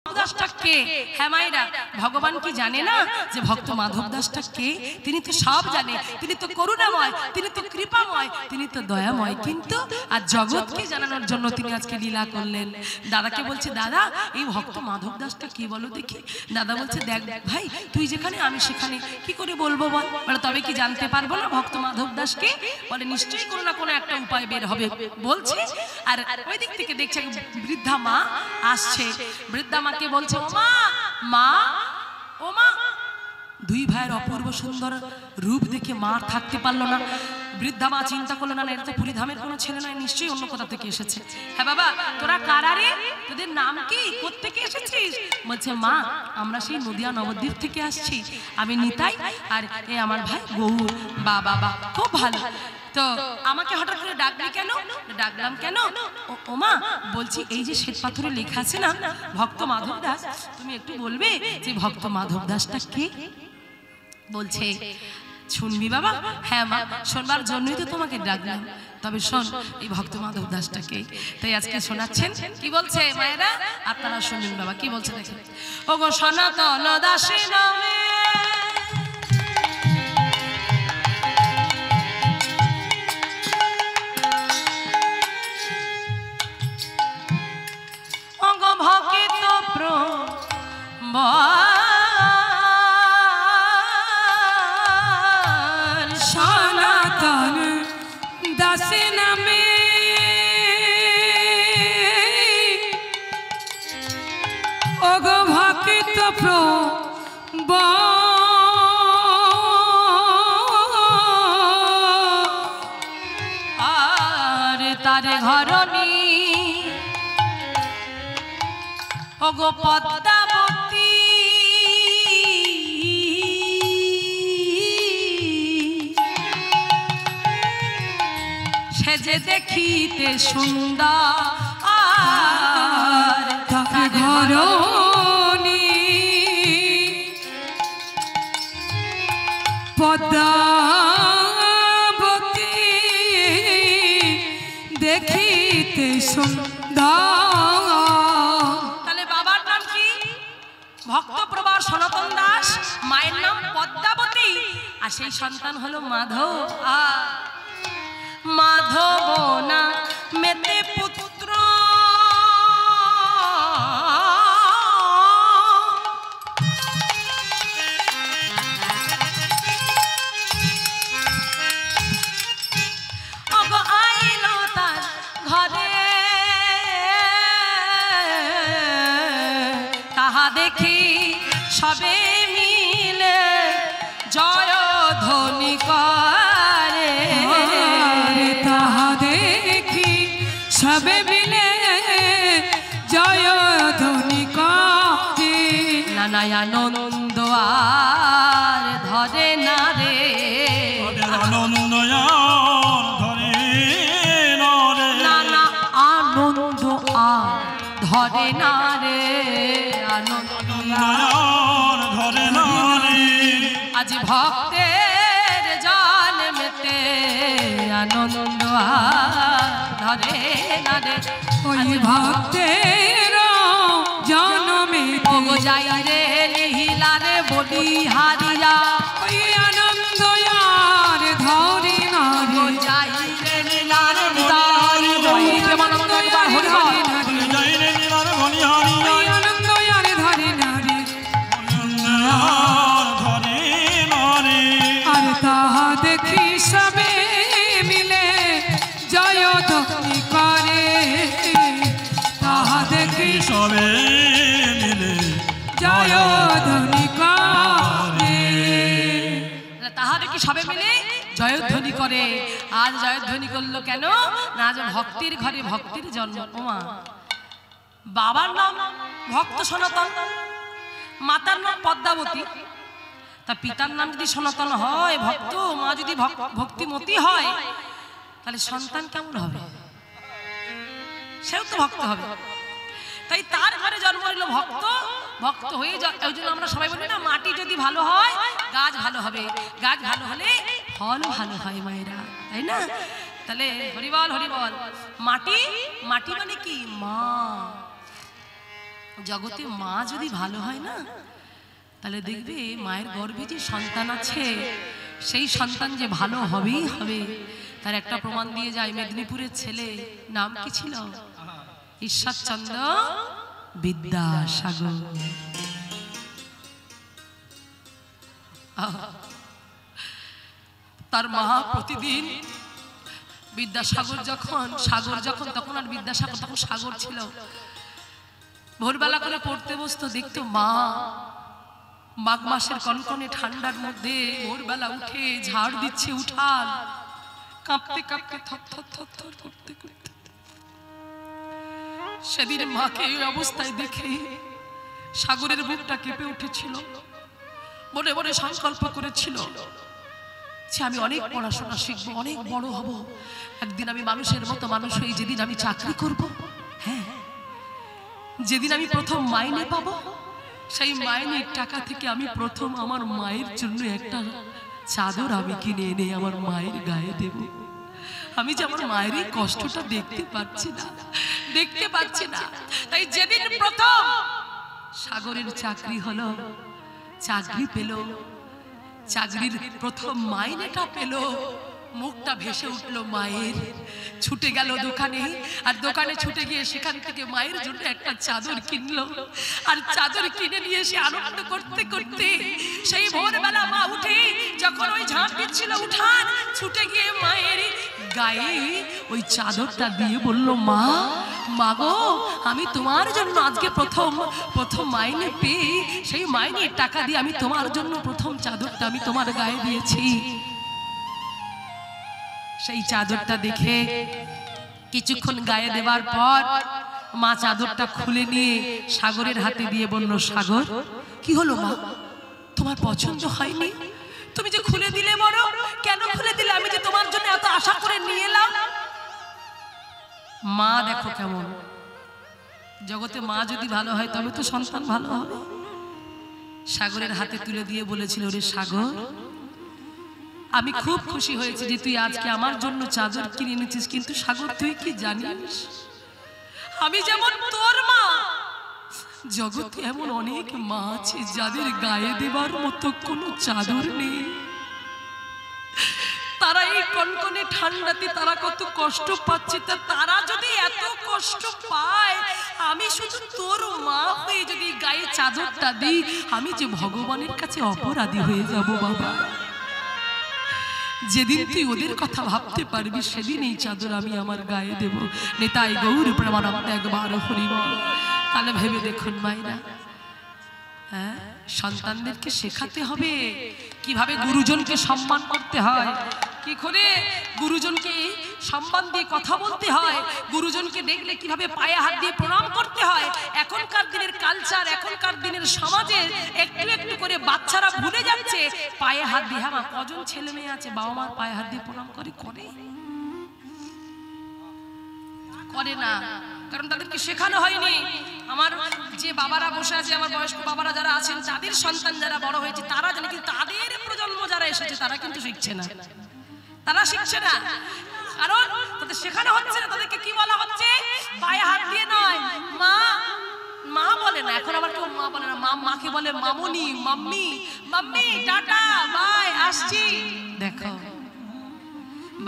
भगवान की जाने ना जे भक्त माधव दास के तो सब जाने तो करुणामय तो कृपामय तो दयामय किन्तु आज जगत के जानानोर जन्य तिनि आज के लीला करलेन। दादा के बोलछे दादा ये भक्त माधव दास कि बोलो देखी। दादा बोलछे देख भाई तुई जेखाने आमी सेखाने कि करे बोलबो बल बोले तबे कि जानते पारबो ना भक्त माधव दास के बोले निश्चयई कोनो ना कोनो एकटा उपाय बेर होबे बोलछे। और ओई दिक थेके देखछे वृद्धा मा आसछे। वृद्धा मा के बोलछे ओमा मा ओमा दुई भाइयेर अपूर्व सुंदर रूप देखे मार थाकते पारलो ना। वृद्धा मा चिंता करलो ना एटा तो पुरीधामेर कोनो छेले नय निश्चयई अन्य कोथा थेके एसेछे। हां बाबा तोरा कारा रे तोদের नाम কি কোথা থেকে এসেছিস? বলছে মা আমরা সেই নদিয়া নবদ্বীপ থেকে আসছি। আমি নিতাই আর এই আমার ভাই গৌর। বাবা বাবা খুব ভালো। तो আমাকে হঠাৎ করে ডাকলি কেন? ডাকলাম কেন ওমা বলছি এই যে শ্বেত পাথরে লেখা আছে না ভক্ত মাধব দাস তুমি একটু বলবে যে ভক্ত মাধব দাসটা কি? বলছে শুনবি বাবা। হ্যাঁ মা শোনার জন্যই তো তোমাকে ডাকলাম। तब शोन ये भक्त माधव दास तई आज के शोना कि मायरा अपनारा सुनबेन बाबा कि देखें। ओगो सनातन दासी नामे ओगो भक्त प्रेम ओगो पद्मावती सेजे देखिते सुंदर ताके घरनी पद्मावती देखिते सुंदर सनातन दास मायर नाम पद्मावती और सेई सन्तान हलो माधव। माधव नामेते पुत्र सबे मिले जय ध्वनि करे ताहा देखी सबे मिले जय ध्वनि करे नानाया नंद आर धरे ना रे आनंद आर धरे ना रे नाना आनंद आर धरे ना रे आनंद आज भक्तेर जन्मेते आनंद धरे ना रे ओई भक्तेर जन्मेते जाई रे लीला रे बलिहारिया ओई आनंद यार धरे ना रे जाई रे लीला रे सबे मिले जयध्वनि करे। आज जयध्वनि करलो केन ना आज भक्तिर घरे भक्तिर जन्म। बाबार नाम भक्त सनातन मातार नाम पद्मावती ता पितार नाम यदि सनातन हय भक्त मा यदि भक्तिमती हय ताहले सन्तान केमन हबे? सेও तो भक्त हबे। ताई तार घरे जन्म हलो भक्त। भक्त हुए सबाई बोली ना माटी यदि भालो हय गाछ भालो हबे गाछ भालो हले फल भालो हय मायरा ताई ना। ताहले हरि बोल माटी माटी माने कि मा जगते मा जदि भालो हय ना ताहले देखबे मायेर गर्भे जे सन्तान आछे सेई सन्तान जे भालो हबेई हबे तार एकटा प्रमाण दिए जाय मेदिनीपुरेर छेले नाम कि छिलो ঈশ্বরচন্দ্র বিদ্যাসাগর। तार मा प्रतिदिन বিদ্যাসাগর যখন সাগর যখন তখন আর বিদ্যাসাগর তখন সাগর ছিল भोर बेला करे पढ़ते बसतो देखतो मा माघ मासेर कनकने ठांडार मध्य भोर बेला उठे झाड़ दिच्छे उठान कांपते कांपते थरथर थरथर करते करते सेदिन माके ओई अवस्थाय देखे सागरेर बुकटा केंपे उठेछिल मने मने संकल्प करेछिल যে আমি অনেক পড়াশোনা শিখব অনেক বড় হব একদিন আমি মানুষের মতো মানুষ হই যেদিন আমি চাকরি করব হ্যাঁ যেদিন আমি প্রথম মাইনে পাব সেই মাইনের টাকা থেকে আমি প্রথম আমার মায়ের জন্য একটা চাদর আমি কিনে এনে আমার মায়ের গায়ে দেব আমি যে আমার মায়েরই কষ্টটা দেখতে পাচ্ছি না তাই যেদিন প্রথম সাগরের চাকরি হলো চাকরি পেল চাকরির প্রথম মাইনেটা পেল মুখটা ভেসে উঠল মায়ের ছুটে গেল দোকানে আর দোকানে ছুটে গিয়ে সেখান থেকে মায়ের জন্য একটা চাদর কিনলো আর চাদর কিনে নিয়ে সে আনন্দ করতে করতে সেই ভোরবেলা মা উঠে যখন ওই ঝাঁপ দিচ্ছিল উঠান ছুটে গিয়ে মায়ের গায়ে ওই চাদরটা দিয়ে বলল মা মাগো আমি তোমার জন্য আজকে প্রথম মাইনে পেয়ে সেই মাইনের টাকা দিয়ে আমি তোমার জন্য প্রথম চাদরটা আমি তোমার গায়ে দিয়েছি। সেই চাদরটা দেখে কিছুক্ষণ গায়ে দেওয়ার পর মা চাদরটা খুলে নিয়ে সাগরের হাতে দিয়ে বলল সাগর কি হলো মা তোমার পছন্দ হয়নি তুমি যে খুলে দিলে বড় কেন খুলে দিলে আমি যে তোমার জন্য এত আশা করে নিয়ে এলাম। মা দেখো কেমন জগতে মা যদি ভালো হয় তবে তো সন্তান ভালো হবে সাগরের হাতে তুলে দিয়ে বলেছিল রে সাগর আমি খুব খুশি হয়েছি যে তুই আজকে আমার জন্য চাদর কিনে এনেছিস কিন্তু সাগর তুই কি জানিস আমি যেমন তোর মা জগতে এমন অনেক মা আছে যাদের গায়ে দেবার মতো কোনো চাদর নেই তারা এই কনকনে ঠান্ডাতে তারা কত কষ্ট পাচ্ছে তারা যদি এত কষ্ট পায় আমি শুধু তোর মা হয়ে যদি গায়ে চাদরটা দিই আমি যে ভগবানের কাছে অপরাধী হয়ে যাব বাবা যেদিন তুই ওদের কথা ভাবতে পারবি সেদিন এই চাদর আমি আমার গায়ে দেব নেতাই গৌর প্রমাণামতে একবার হরিব তাহলে ভেবে দেখুন মায়েরা হ্যাঁ সন্তানদেরকে শেখাতে হবে কিভাবে গুরুজনকে সম্মান করতে হয় কি করে গুরুজনকে সম্মান দিয়ে কথা বলতে হয় গুরুজনকে দেখলে কিভাবে পায়ে হাত দিয়ে প্রণাম করতে হয় এখনকার দিনের কালচার এখনকার দিনের সমাজে একটু একটু করে বাচ্চারা ভুলে যাচ্ছে পায়ে হাত দিয়ে আমার কজন ছেলে মেয়ে আছে বাবা মার পায়ে হাত দিয়ে প্রণাম করে না কারণ তাদেরকে শেখানো হয়নি। আমার যে বাবারা বসে আছে আমার বয়স্ক বাবারা যারা আছেন তাদের সন্তান যারা বড় হয়েছে তারা জানে কিন্তু তাদের প্রজন্ম যারা এসেছে তারা কিন্তু শিখছে না কারণ তাদের শেখানো হচ্ছে না তাদেরকে কি বলা হচ্ছে পায়ে হাত দিয়ে নয় মা মা বলে না এখন আবার কেউ মা বলে না মাকে বলে মামুনি মাম্মি মাম্মি টাটা বাই আসছি দেখো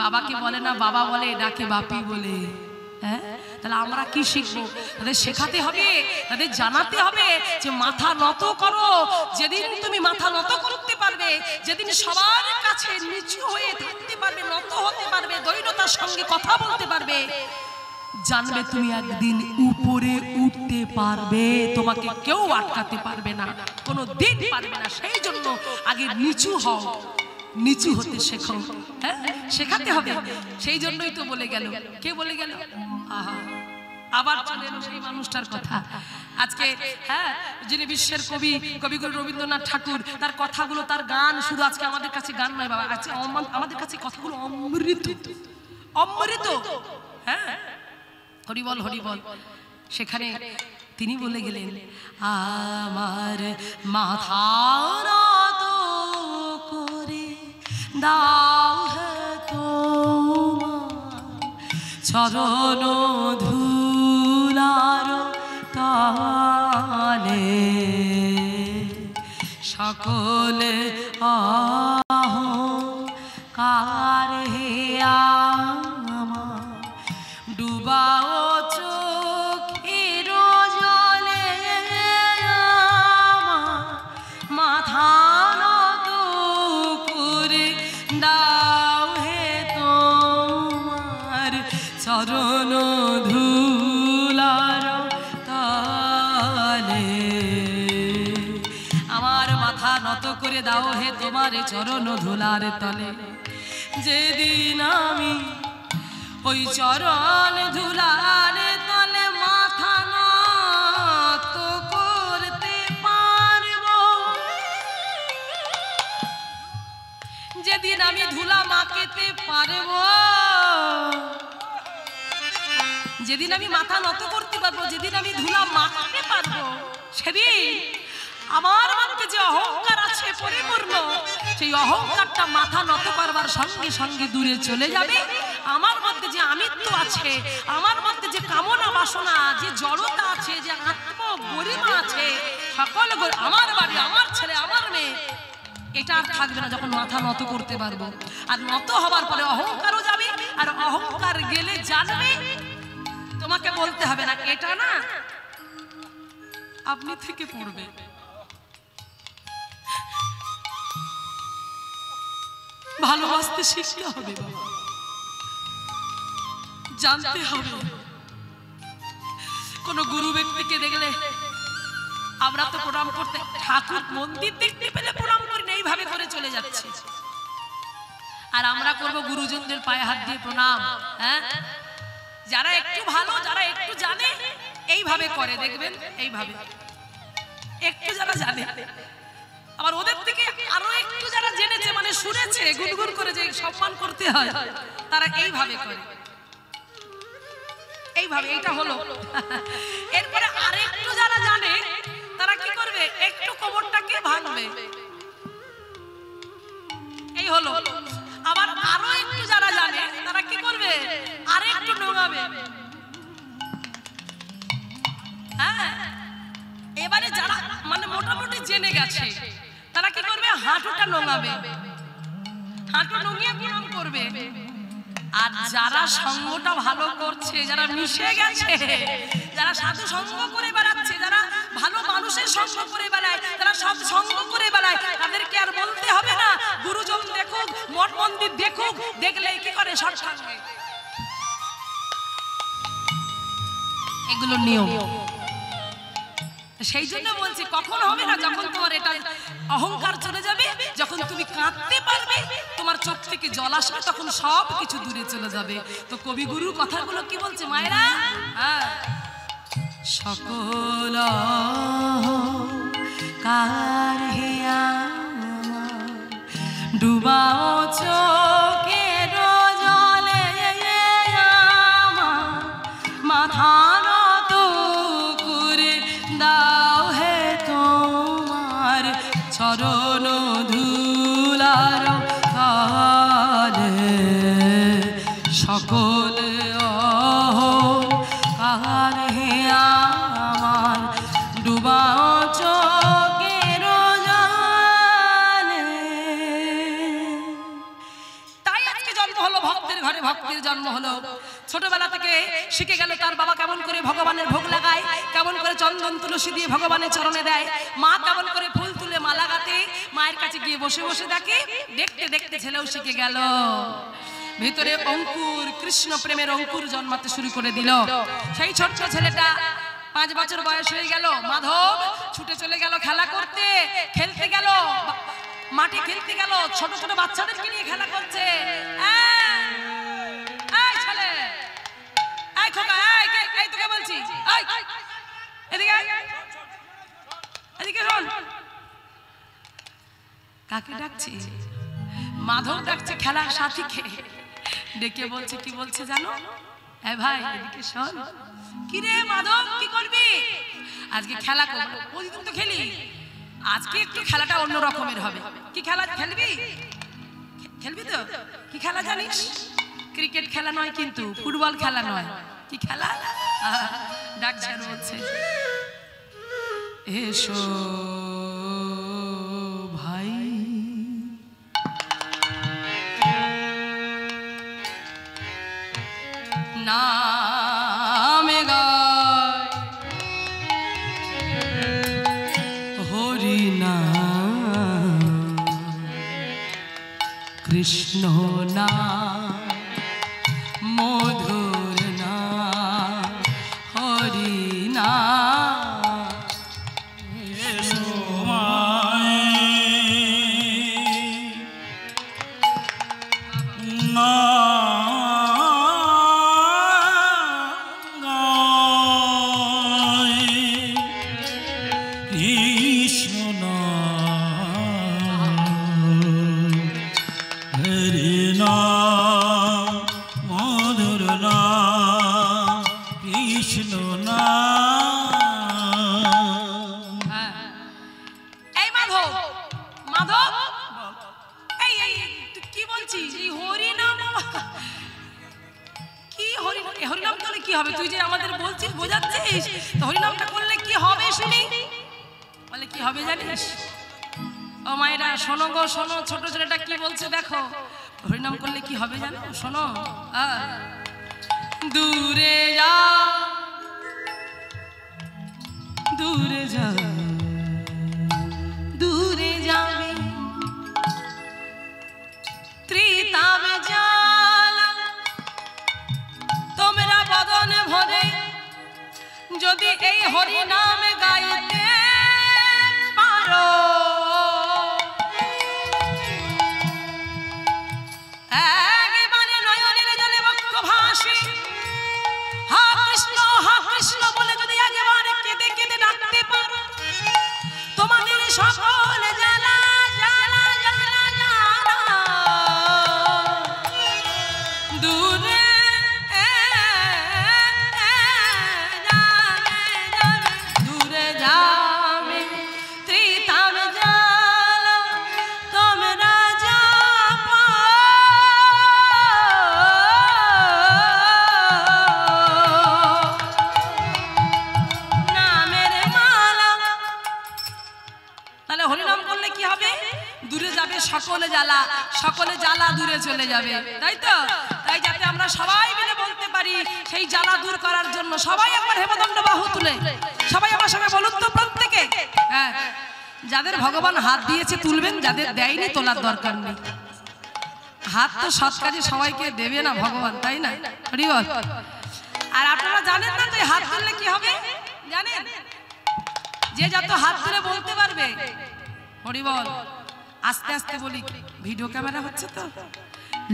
বাবাকে বলে না বাবা বলে ডাকে বাপি বলে হ্যাঁ তাহলে আমরা কি শিখবো তাদের শেখাতে হবে তাদের জানাতে হবে যে মাথা নত করো যেদিন তুমি মাথা নত করতে পারবে যেদিন সবার কাছে নিচু হয়ে থাকতে পারবে নত হতে পারবে দৈন্যতার সঙ্গে কথা বলতে পারবে জানবে তুমি একদিন উপরে উঠতে পারবে তোমাকে কেউ আটকাতে পারবে না কোনো দিন পারবে না সেই জন্য আগে নিচু হও নিচু হতে শেখো হ্যাঁ শেখাতে হবে সেই জন্যই তো বলে গেল কে বলে গেল আহা আবার চলে এলো সেই মানুষটার কথা আজকে হ্যাঁ যিনি বিশ্বের কবি কবিগুরু রবীন্দ্রনাথ ঠাকুর তার কথাগুলো তার গান শুধু আজকে আমাদের কাছে গান নয় বাবা আজকে আমাদের কাছে কথাগুলো অমৃত অমৃত হ্যাঁ হরিবল হরিবল সেখানে তিনি বলে গেলেন আমার মাথা নত করে দাও চরণ ধুলার তা সকলে অহংকার হে আমার ডুবাও চোখের জলে আমার মাথা নত করে দাও হে তোমার চরণ ধুলার নত করে দাও হে তোমার চরণ ধুলার তলে। যেদিন আমি ওই চরণ ধুলার তলে মাথা নত করতে পারবো, যেদিন আমি ধুলা মাখতে পারবো, যেদিন আমি মাথা নত করতে পারবো, যেদিন আমি ধুলা মাখতে পারবো, সেদিন আমার মধ্যে যে অহংকার আছে পরিপূর্ণ সেই অহংকারটা মাথা নত করবার সঙ্গে সঙ্গে দূরে চলে যাবে। আমার মধ্যে যে আমিত্ব আছে, আমার মধ্যে যে কামনা বাসনা, যে জড়তা আছে, যে আত্মগরিমা আছে, সকল আমার বাড়ি, আমার ছেলে, আমার মেয়ে, এটা আর থাকবে না যখন মাথা নত করতে পারবো। আর নত হবার পরে অহংকারও যাবে, আর অহংকার গেলে জানবে, তোমাকে বলতে হবে না এটা না আপনি থেকে পড়বে। ভালোবাসতে শিখতে হবে, জানতে হবে। কোন গুরু ব্যক্তিকে দেখলে আমরা তো প্রণাম করতে, ঠাকুর মন্দির দেখতে পেলে প্রণাম করি না, এইভাবে করে চলে যাচ্ছে। আর আমরা করব গুরুজনদের পায়ে হাত দিয়ে প্রণাম। হ্যাঁ, যারা একটু ভালো, যারা একটু জানে, এইভাবে করে দেখবেন, এইভাবে একটু যারা জানে, আবার ওদের থেকে আরো একটু যারা জেনেছে, মানে শুনেছে, গুনগুন করে যে সম্মান করতে হয়, তারা এইভাবে করে, এইভাবে। এটা হলো। এরপরে আর একটু যারা জানে তারা কি করবে, একটু কোমরটাকে ভাঙবে, এই হলো। আবার আরো একটু যারা জানে তারা কি করবে, আর একটু নোঙাবে। হ্যাঁ, এবারে যারা মানে মোটামুটি জেনে গেছে তারা কি করবে, হাঁটুটা নোঙাবে, হাঁটু নোঙিয়ে প্রণাম করবে। আর যারা সঙ্গটা ভালো করছে, যারা মিশে গেছে, যারা সাধু সঙ্গ করে বেড়াচ্ছে, যারা ভালো মানুষের সঙ্গ করে বেড়ায়, তারা সব সঙ্গ করে বেড়ায়, তাদেরকে আর বলতে হবে না। গুরুজন দেখুক, মঠ মন্দির দেখুক, দেখলে কি করে সব সঙ্গে। এগুলো নিয়ম। সেই জন্য বলছি, কখন হবে না, যখন তোমার এটা অহংকার চলে যাবে, যখন তুমি কাঁদতে পারবে, তোমার চোখ থেকে জল আসবে, তখন সব কিছু দূরে চলে যাবে। তো কবিগুরুর কথাগুলো কি বলছে মায়েরা, সকল কার হে ডুবাও চোখের জলে মাথা চরণ ধুলার তলে সকল অহংকার হে আমার ডুবাও চোখের জলে। তাই আজকে জন্ম হলো ভক্তের ঘরে, ভক্তের জন্ম হলো। ছোটবেলা থেকে শিখে গেল তার বাবা কেমন করে ভগবানের ভোগ লাগায়, কেমন করে চন্দন তুলসী দিয়ে ভগবানের চরণে দেয়, মা কেমন করে ফুল তুলে মালা গাঁথে মায়ের কাছে গিয়ে বসে বসে থাকে। দেখতে দেখতে ছেলেও শিখে গেল, ভিতরে অঙ্কুর, কৃষ্ণ প্রেমের অঙ্কুর জন্মাতে শুরু করে দিল। সেই ছোট্ট ছেলেটা 5 বছর বয়স হয়ে গেল, মাধব ছুটে চলে গেল খেলা করতে, খেলতে গেল মাঠে, খেলতে গেল, ছোট ছোট বাচ্চাদেরকে নিয়ে খেলা করছে। কাকে ডাকছি? মাধব ডাকছে খেলার সাথীকে, ডেকে বলছে, কি বলছে জানো, এ ভাই এদিকে শোন। কি রে মাধব, কি করবি আজকে? খেলা করবো। প্রতিদিন তো খেলি, আজকে একটু খেলাটা অন্য রকমের হবে। কি খেলা খেলবি? খেলবি তো? কি খেলা জানিস? ক্রিকেট খেলা নয়, কিন্তু ফুটবল খেলা নয়, কি খেলা? ডাকছে আর বলছে, এসো कृष्णो नाम मधुर नाम हरि नाम सोमाए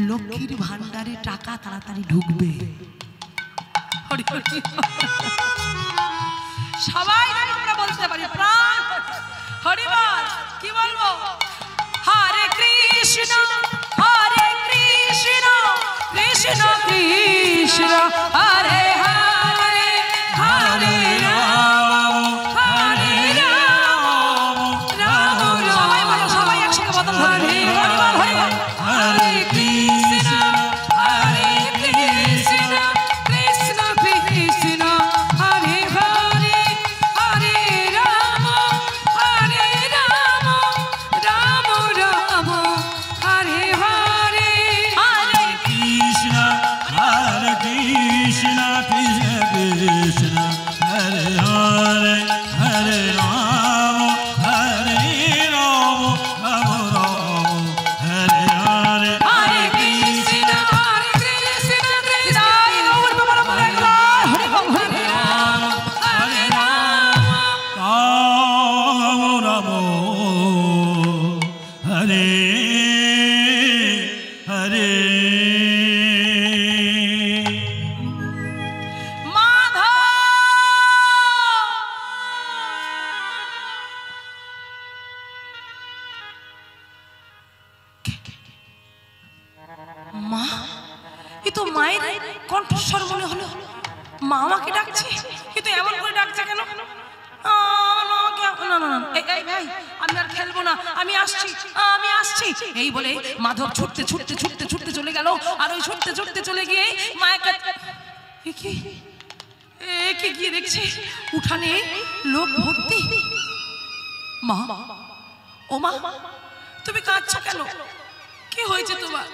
लक्ष्मीर भांडारे टाका ताड़ाताड़ी ढुकबे सबाई আমরা বলতে পারি প্রাণ হরি বল কি বলবো হরে কৃষ্ণ কৃষ্ণ কৃষ্ণ হরে হরে হরে রাম হরে রাম রাম রাম সবাই একসাথে বদল হরে হরে হরে কৃষ্ণ হরে কৃষ্ণ কৃষ্ণ কৃষ্ণ হরে হরে হরে রাম রাম রাম হরে হরে হরে কৃষ্ণ কৃষ্ণ কৃষ্ণ হরে হরে হরে রাম হরে রাম রাম রাম হরে হরে हरे कृष्ण हरे कृष्ण कृष्ण हरे हरे हरे राम हरे राम राम राम हरे हरे মা এ তো মায়ের কণ্ঠস্বর মনে হলো মা আমাকে ডাকছে কিন্তু এমন করে ডাকছে কেন না না এই ভাই আমি আর খেলবো না আমি আসছি এই বলে মাধব ছুটতে ছুটতে ছুটতে ছুটতে চলে গেল আর ওই ছুটতে ছুটতে চলে গিয়ে মায়ের কাছে কি গিয়ে দেখছে উঠানে লোক ভর্তি মা ও মা তুমি কাঁদছো কেন কি হয়েছে তোমার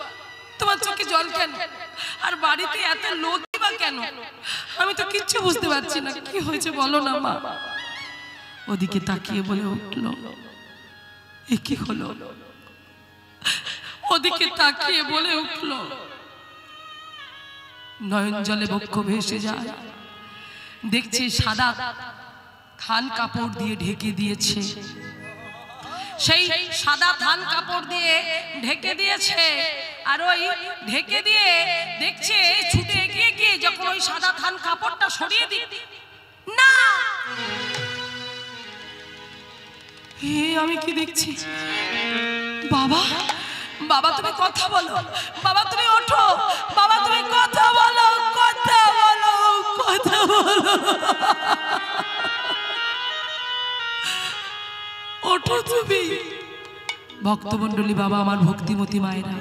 তোমার চোখে জল কেন আর বাড়িতে এত লোকই বা কেন আমি তো কিচ্ছু বুঝতে পারছি না কি হয়েছে বলো না মা ওদিকে তাকিয়ে বলে উঠলো এ কি হলো ওদিকে তাকিয়ে বলে উঠল, নয়ন জলে বক্ষ ভেসে যায়, দেখছি সাদা থান কাপড় দিয়ে ঢেকে দিয়েছে। সেই সাদা থান কাপড় দিয়ে ঢেকে দিয়েছে, আর ওই ঢেকে দিয়ে দেখছে ছুটে এগিয়ে গিয়ে যখন ওই সাদা থান কাপড়টা সরিয়ে দিই, না আমি কি দেখছি? বাবা, বাবা তুমি কথা বলো, বাবা তুমি ওঠো, বাবা তুমি কথা বলো, কথা বলো, কথা বলো, ওঠো তুমি। ভক্তমণ্ডলী, বাবা আমার ভক্তিমতী মায়েরা,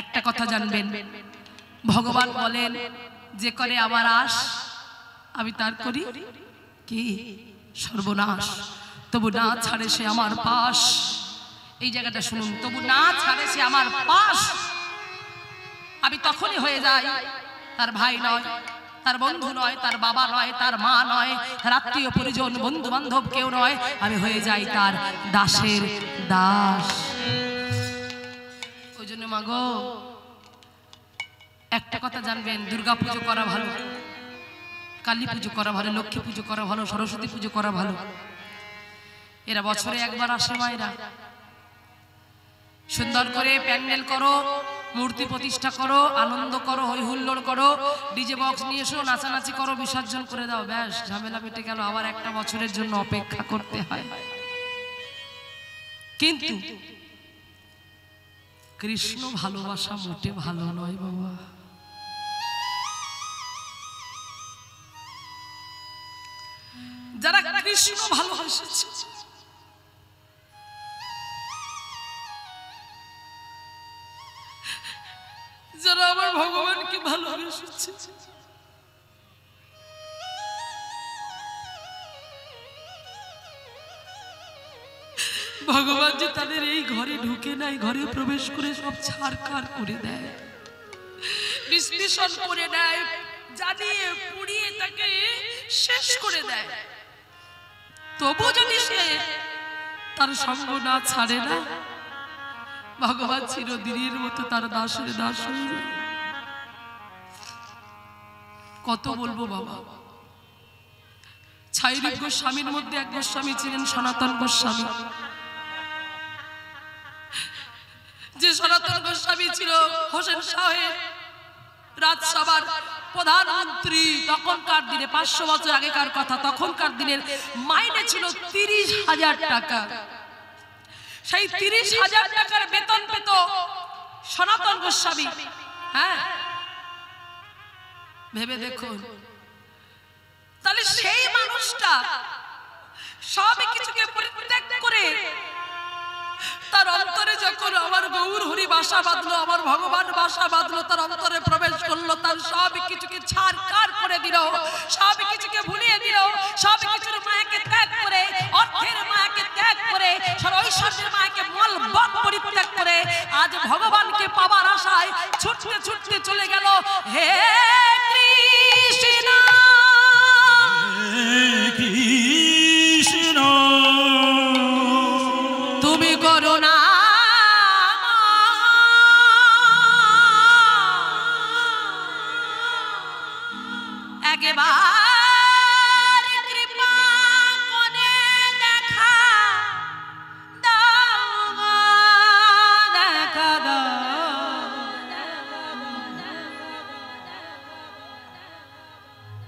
একটা কথা জানবেন, ভগবান বলেন যে করে আমার আশ আমি তার করি কি সর্বনাশ, তবু না ছাড়ে সে আমার পাশ। এই জায়গাটা শুনুন, তবু না ছাড়ে সে আমার পাশ। আমি তখনই হয়ে যাই তার ভাই নয়, তার বন্ধু নয়, তার বাবা নয়, তার মা নয়, তার আত্মীয় পরিজন বন্ধু বান্ধব কেউ নয়, আমি হয়ে যাই তার দাসের দাস। ওই জন্য মা গো একটা কথা জানবেন, দুর্গা পুজো করা ভালো, কালী পুজো করা ভালো, লক্ষ্মী পুজো করা ভালো, সরস্বতী পুজো করা ভালো। এরা বছরে একবার আসে মায়েরা, সুন্দর করে প্যান্ডেল করো, মূর্তি প্রতিষ্ঠা করো, আনন্দ করো, হই হুল্লোড় করো, ডিজে বক্স নিয়ে এসো, নাচানাচি করো, বিসর্জন করে দাও, ব্যাস ঝামেলা মিটে গেল। আবার একটা বছরের জন্য অপেক্ষা করতে হয়। কিন্তু কৃষ্ণ ভালোবাসা মোটে ভালো নয় বাবা। যারা কৃষ্ণ ভালোবাসেছে ভগবানকে ভালোবেসেছে, ভগবান যে তাদের এই ঘরে ঢুকে নাই, ঘরে প্রবেশ করে সব ছাড়খাড় করে দেয়, বিশ্লেষণ করে দেয়, জানিয়ে পুড়িয়ে তাকে শেষ করে দেয়, তবু যদি সে তার সঙ্গ না ছাড়ে না, ভগবান চিরদিনের মতো তার দাসের দাস হয়ে যায়। কত বলবো বাবা। ছাইরিক গোস্বামীর মধ্যে এক গোস্বামী ছিলেন সনাতন গোস্বামী। যে সনাতন গোস্বামী ছিল হোসেন শাহের রাজসভার প্রধানমন্ত্রী, তখনকার দিনে 500 বছর আগেকার কথা, তখনকার দিনের মাইনে ছিল 30,000 টাকা। সেই 30,000 টাকার বেতন পেত সনাতন গোস্বামী। হ্যাঁ ভেবে দেখুন, তাহলে সেই মানুষটা সব কিছুকে পরিত্যাগ করে তার অন্তরে যখন আমার গৌর হরি বাসা বাঁধলো, আমার ভগবান বাসা বাঁধলো, তার অন্তরে প্রবেশ করলো, তার সব কিছুকে ছাড়কার করে দিল, সব কিছুকে ভুলিয়ে দিল, সব কিছুর মায়াকে ত্যাগ করে, অর্থের মায়াকে ত্যাগ করে, ঐশ্বর্যের মায়াকে মল বক পরিত্যাগ করে আজ ভগবানকে পাবার আশায় ছুটতে ছুটতে চলে গেল। হে কৃষ্ণ কৃষ্ণ তুমি করো না একেবারে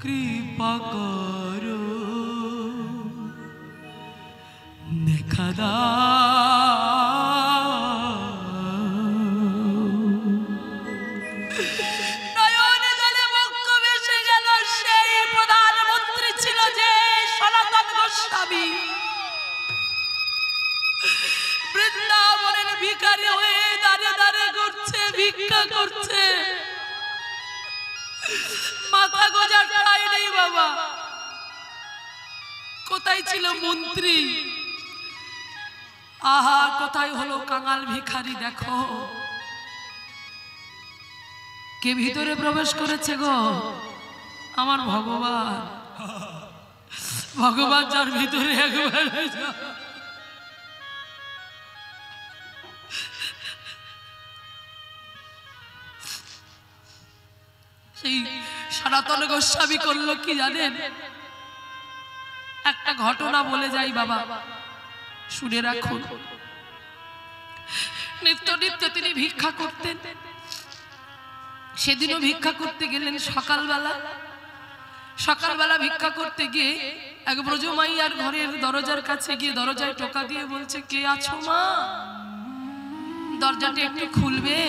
কৃপা করো দেখা ছিল মন্ত্রী। আহা কোথায় হলো কাঙাল ভিখারি, দেখো কে ভিতরে প্রবেশ করেছে গো, আমার ভগবান। ভগবান যার ভিতরে একবার सनातन गोस्वामी करलो कि जानें एक घटना बोले जाई बाबा शुने राखो। नित्य नित्य तिनि भिक्षा करतें, सेदिनो भिक्षा करते गेलें सकाल बेला। सकाल बेला भिक्षा करते गिये एक ब्रजमाइयार घरेर दरजार काछे गिये दरजाय टोका दिये बोलछे के आछो मा दरजाटा एकटु खुलबे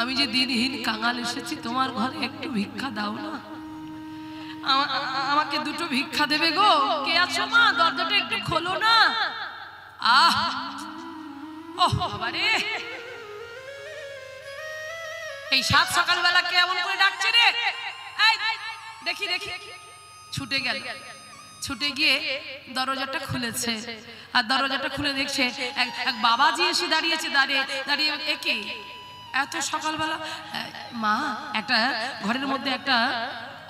आमी जे दिनहीन कांगाल एसेछि तोमार घरे एकटु भिक्षा दाओ ना आमाके दुटो भिक्षा देबे गो के आछो मा दरजाटा एकटु खोलो ना। आह ओह बाबा रे এই সাত সকাল বেলা কে এমন করে ডাকছে রে এই দেখি দেখি ছুটে গেল। ছুটে গিয়ে দরজাটা খুলেছে আর দরজাটা খুলে দেখছে এক বাবাজি এসে দাঁড়িয়েছে। দাঁড়িয়ে একি এত সকাল বেলা মা একটা ঘরের মধ্যে একটা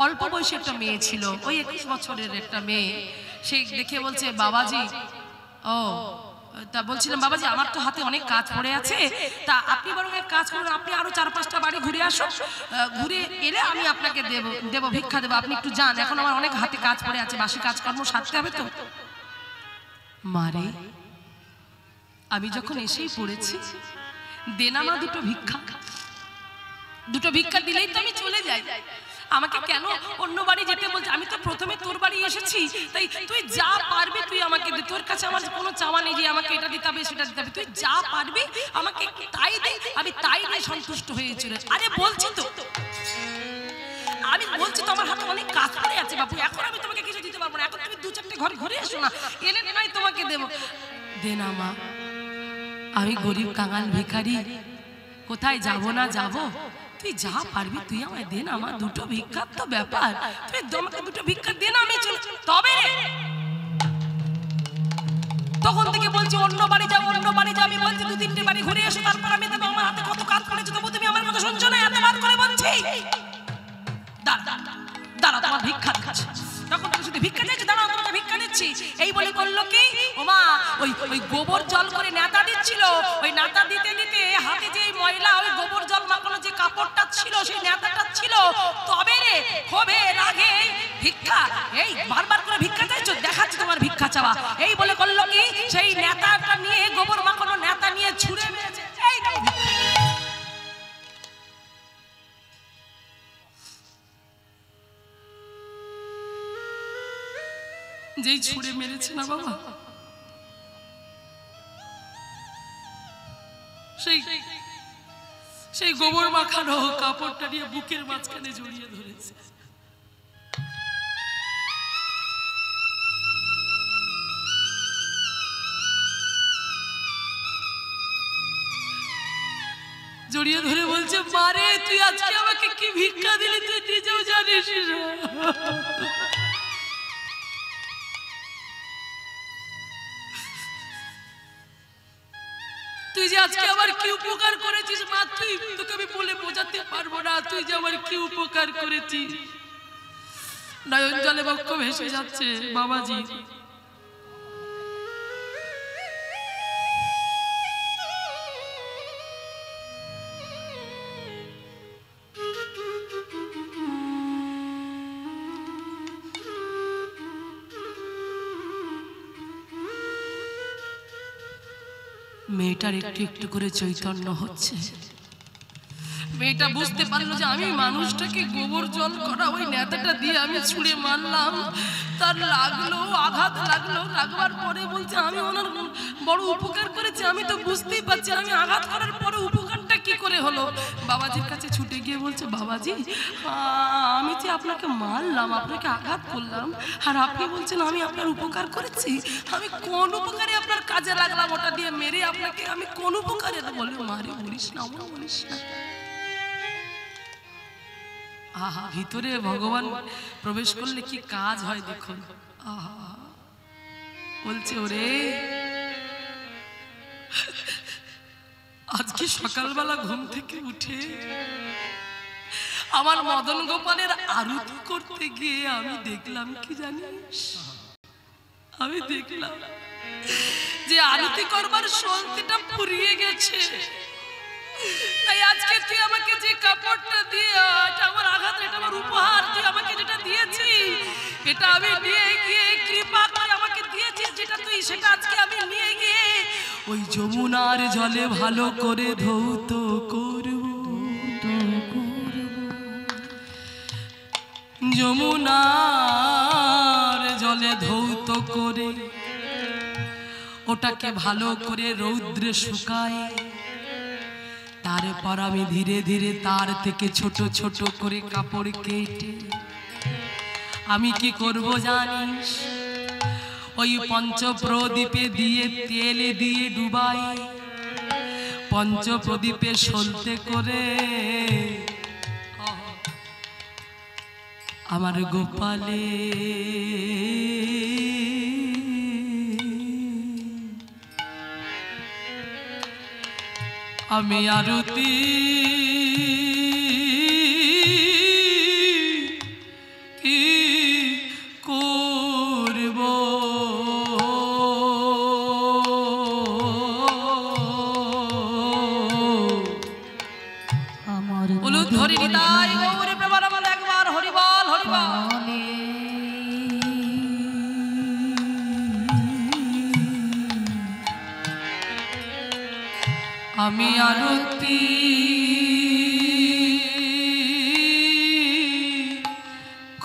অল্প বয়সী একটা মেয়ে ছিল ওই 21 বছরের একটা মেয়ে। সে দেখে বলছে বাবাজি ও তা বলছিলাম বাবাজি আমার তো হাতে অনেক কাজ পড়ে আছে তা আপনি বরং এক কাজ করুন আপনি আরো 4-5টা বাড়ি ঘুরে আসুন ঘুরে এলে আমি আপনাকে দেব ভিক্ষা দেব আপনি একটু যান এখন আমার অনেক হাতে কাজ পড়ে আছে বাসি কাজকর্ম সারতে হবে তো। মারে আমি যখন এসেই পড়েছি দেনামা দুটো ভিক্ষা দিলেই তো আমি চলে যাই আমাকে কেন অন্য বাড়ি যেতে বলছ আমি তো প্রথমে তোর বাড়ি এসেছি তাই তুই যা পারবি তুই আমাকে দে তোর কাছে আমার কোনো চাওয়া নেই যে আমাকে এটা দিতে হবে সেটা দিতে হবে তুই যা পারবি আমাকে তাই দে আমি তাই নিয়ে সন্তুষ্ট হয়ে চলে। আরে বলছি তো আমার হাতে অনেক কাজ পড়ে আছে বাপু এখন আমি তোমাকে কিছু দিতে পারবো না এখন তুমি 2-4টে ঘর ঘুরে এসো না এলে নাই তোমাকে দেব। দে না মা আমি গরিব কাঙাল ভিখারি কোথায় যাব না যাব তুই যা পারবি তুই আমায় দে না মা দুটো ভিক্ষা তো ব্যাপার তুই আমাকে দুটো ভিক্ষা দে না আমি চলে তবে রে। তখন থেকে বলছি অন্য বাড়ি যাও আমি বলছি 2-3টে বাড়ি ঘুরে এসো তারপর আমি দেব আমার হাতে কত কাজ পড়েছে তবু তুমি আমার কথা শুনছো না এত বার করে বলছি দাঁড়া তোমার ভিক্ষা দিচ্ছি তখন তুমি শুধু ভিক্ষা চাইছো দাঁড়া তোমাকে ভিক্ষা দিচ্ছি এই বলে করলো কি ও মা ওই গোবর জল করে নেতা দিচ্ছিল ওই নেতা দিতে দিতে হাতে যে ময়লা ওই গোবর জল মাখানো যে কাপড়টা ছিল সেই নেতাটা ছিল। তবে রে ক্ষোভে রাগে ভিক্ষা এই বারবার করে ভিক্ষা চাইছো দেখাচ্ছি তোমার ভিক্ষা চাওয়া এই বলে করলো কি সেই নেতাটা নিয়ে গোবর মাখানো নেতা নিয়ে ছুঁড়ে মেরেছে। এই নাও যেই ছুঁড়ে মেরেছে না বাবা সেই গোবর মাখানো কাপড়টা নিয়ে বুকের মাঝখানে জড়িয়ে ধরেছে। জড়িয়ে ধরে বলছে মারে তুই আজকে আমাকে কি ভিক্ষা দিলি তুই নিজেও জানিস না। তুই যে আজকে আমার কি উপকার করেছিস মা তুই তোকে আমি বলে বোঝাতে পারবো না তুই যে আমার কি উপকার করেছিস। নয়ন জলে বক্ষ ভেসে যাচ্ছে বাবাজি মেয়েটার একটু একটু করে চৈতন্য হচ্ছে। মেয়েটা বুঝতে পারলো যে আমি মানুষটাকে গোবর জল করা ওই নেতাটা দিয়ে আমি ছুঁড়ে মারলাম তার লাগলো আঘাত লাগলো লাগবার পরে বলছে আমি ওনার বড় উপকার করেছি আমি তো বুঝতেই পারছি আমি আঘাত করার পরে উপকারটা কি করে হলো। বাবাজির কাছে ছুটে গিয়ে বলছে বাবাজি আমি যে আপনাকে মারলাম আপনাকে আঘাত করলাম আর আপনি বলছেন আমি আপনার উপকার করেছি আমি কোন উপকারে আপনার কাজে লাগলাম ওটা দিয়ে মেরে আপনাকে আমি কোন উপকারে বলে মারি বলিস না আমার বলিস না। আহা ভিতরে ভগবান প্রবেশ করলে কি কাজ হয় দেখুন। আহা বলছে ওরে আজকে সকালবেলা ঘুম থেকে উঠে আমার মদন গোপালের আরতি করতে গিয়ে আমি দেখলাম কি জানিস আমি দেখলাম যে আরতি করবার শান্তিটা পুড়িয়ে গেছে। जले भालो करे धौत करब यमुनार जले धौत करे ओटाके भालो करे रौद्रे शुकाए तारपर आमी धीरे धीरे तार थेके छोटो छोटो करे कापड़ केटे आमी कि करब जानिस ओई पंचप्रदीपे दिए तेले दिए डुबाई पंचप्रदीपे सलते करे आमार गोपाले आमी आरती आमी आरती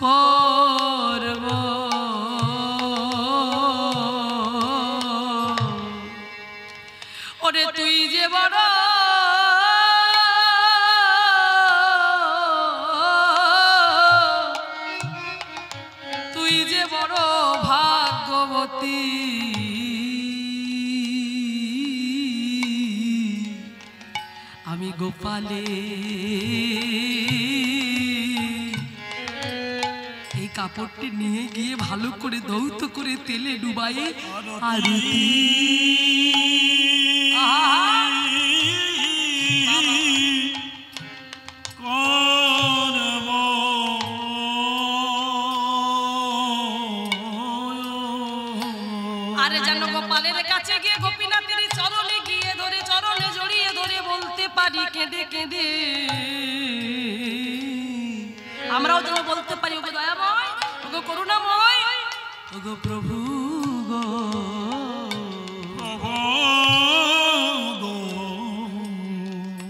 करब ओरे तुई जे बड़ भाग्यवती आमी गोपाले कपड़टी निये गिये भालो करे धौत करे तेले डुबाए आरती अरे जानो गोपालेर काछे गिये गोपीनाथेर चरणे गिये धरे चरणे जड़िये धरे बोलते पारी केंदे केंदे আমরাও যেন বলতে পারি ওগো দয়াময় ওগো করুণাময় ওগো প্রভু গো গো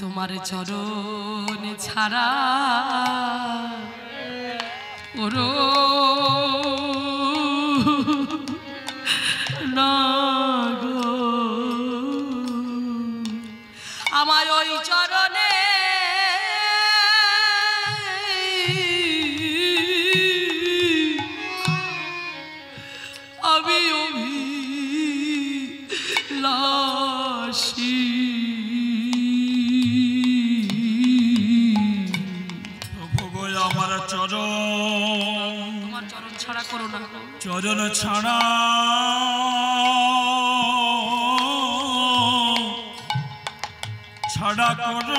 তোমার চরণ ছাড়া ওরো চরণ ছাড়া ছাড়া করো করো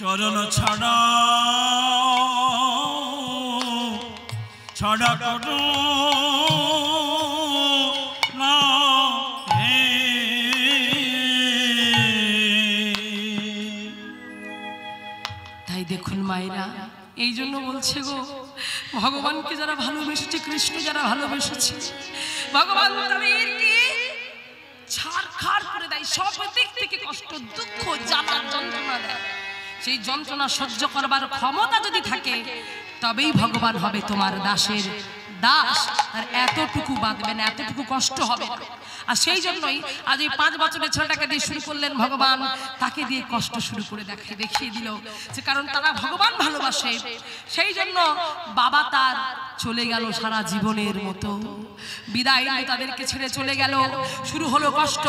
চরণ ছাড়া ছাড়া করো না হে তাই দেখুন মায়েরা এই জন্য বলছে গো ভগবানকে যারা ভালোবেসেছে কৃষ্ণ যারা ভালোবেসেছে ভগবান তাদের কি ছাড়খাড় করে দেয় সব দিক থেকে কষ্ট দুঃখ জ্বালা যন্ত্রণা দেয় সেই যন্ত্রণা সহ্য করবার ক্ষমতা যদি থাকে তবেই ভগবান হবে তোমার দাসের दास और एतटुकू बाँधबेन एतटुकू कष्ट होबे ना और सेई जन्नोई आज ये 5 बछरेर छाटाके दिए शुरू करलेन भगवान ताके दिए कष्ट शुरू करे देखिए दिल जे कारण तारा भगवान भालोबाशे सेई जन्नो बाबा तार चले गेल सारा जीवनेर मतो विदाय निये तादेरके छेड़े चले गेल शुरू हलो कष्ट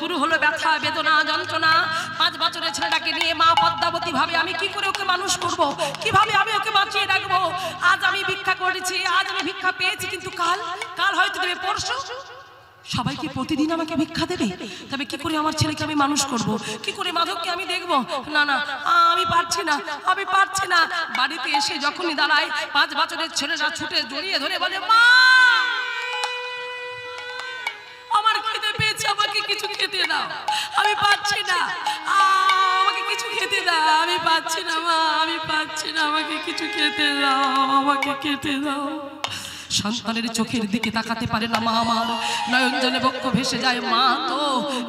शुरू हलो व्यथा बेदना यंत्रणा 5 बछरेर छाटाके निये मा पद्मावती भावे आमि कि करे ओके मानुष करबो किभाबे आमि ओके बाँचिये राखबो आज आमि भिक्षा करेछि आज आमि भिक्षा पेयेछि किन्तु काल काल हयतो देबे परशु सबाई की प्रतिदिन आमाके भिक्षा देबे तबे कि करे आमार छेलेके आमि मानुष करब कि करे माधवके आमि देखबो ना ना आमि पाরছি না आमि पाরছি না বাড়িতে এসে যখনই দাঁড়াই 5 বছরের ছেলেরা ছুটে জড়িয়ে ধরে বলে মা আমার খিদে পেয়েছে আমাকে কিছু খেতে দাও আমি পারছি না আমাকে কিছু খেতে দাও আমি পারছি না মা আমি পারছি না আমাকে কিছু খেতে দাও আমাকে খেতে দাও সন্তানের চোখের দিকে তাকাতে পারে না মা আমার নয়ন জলে বক্ষ ভেসে যায় মা তো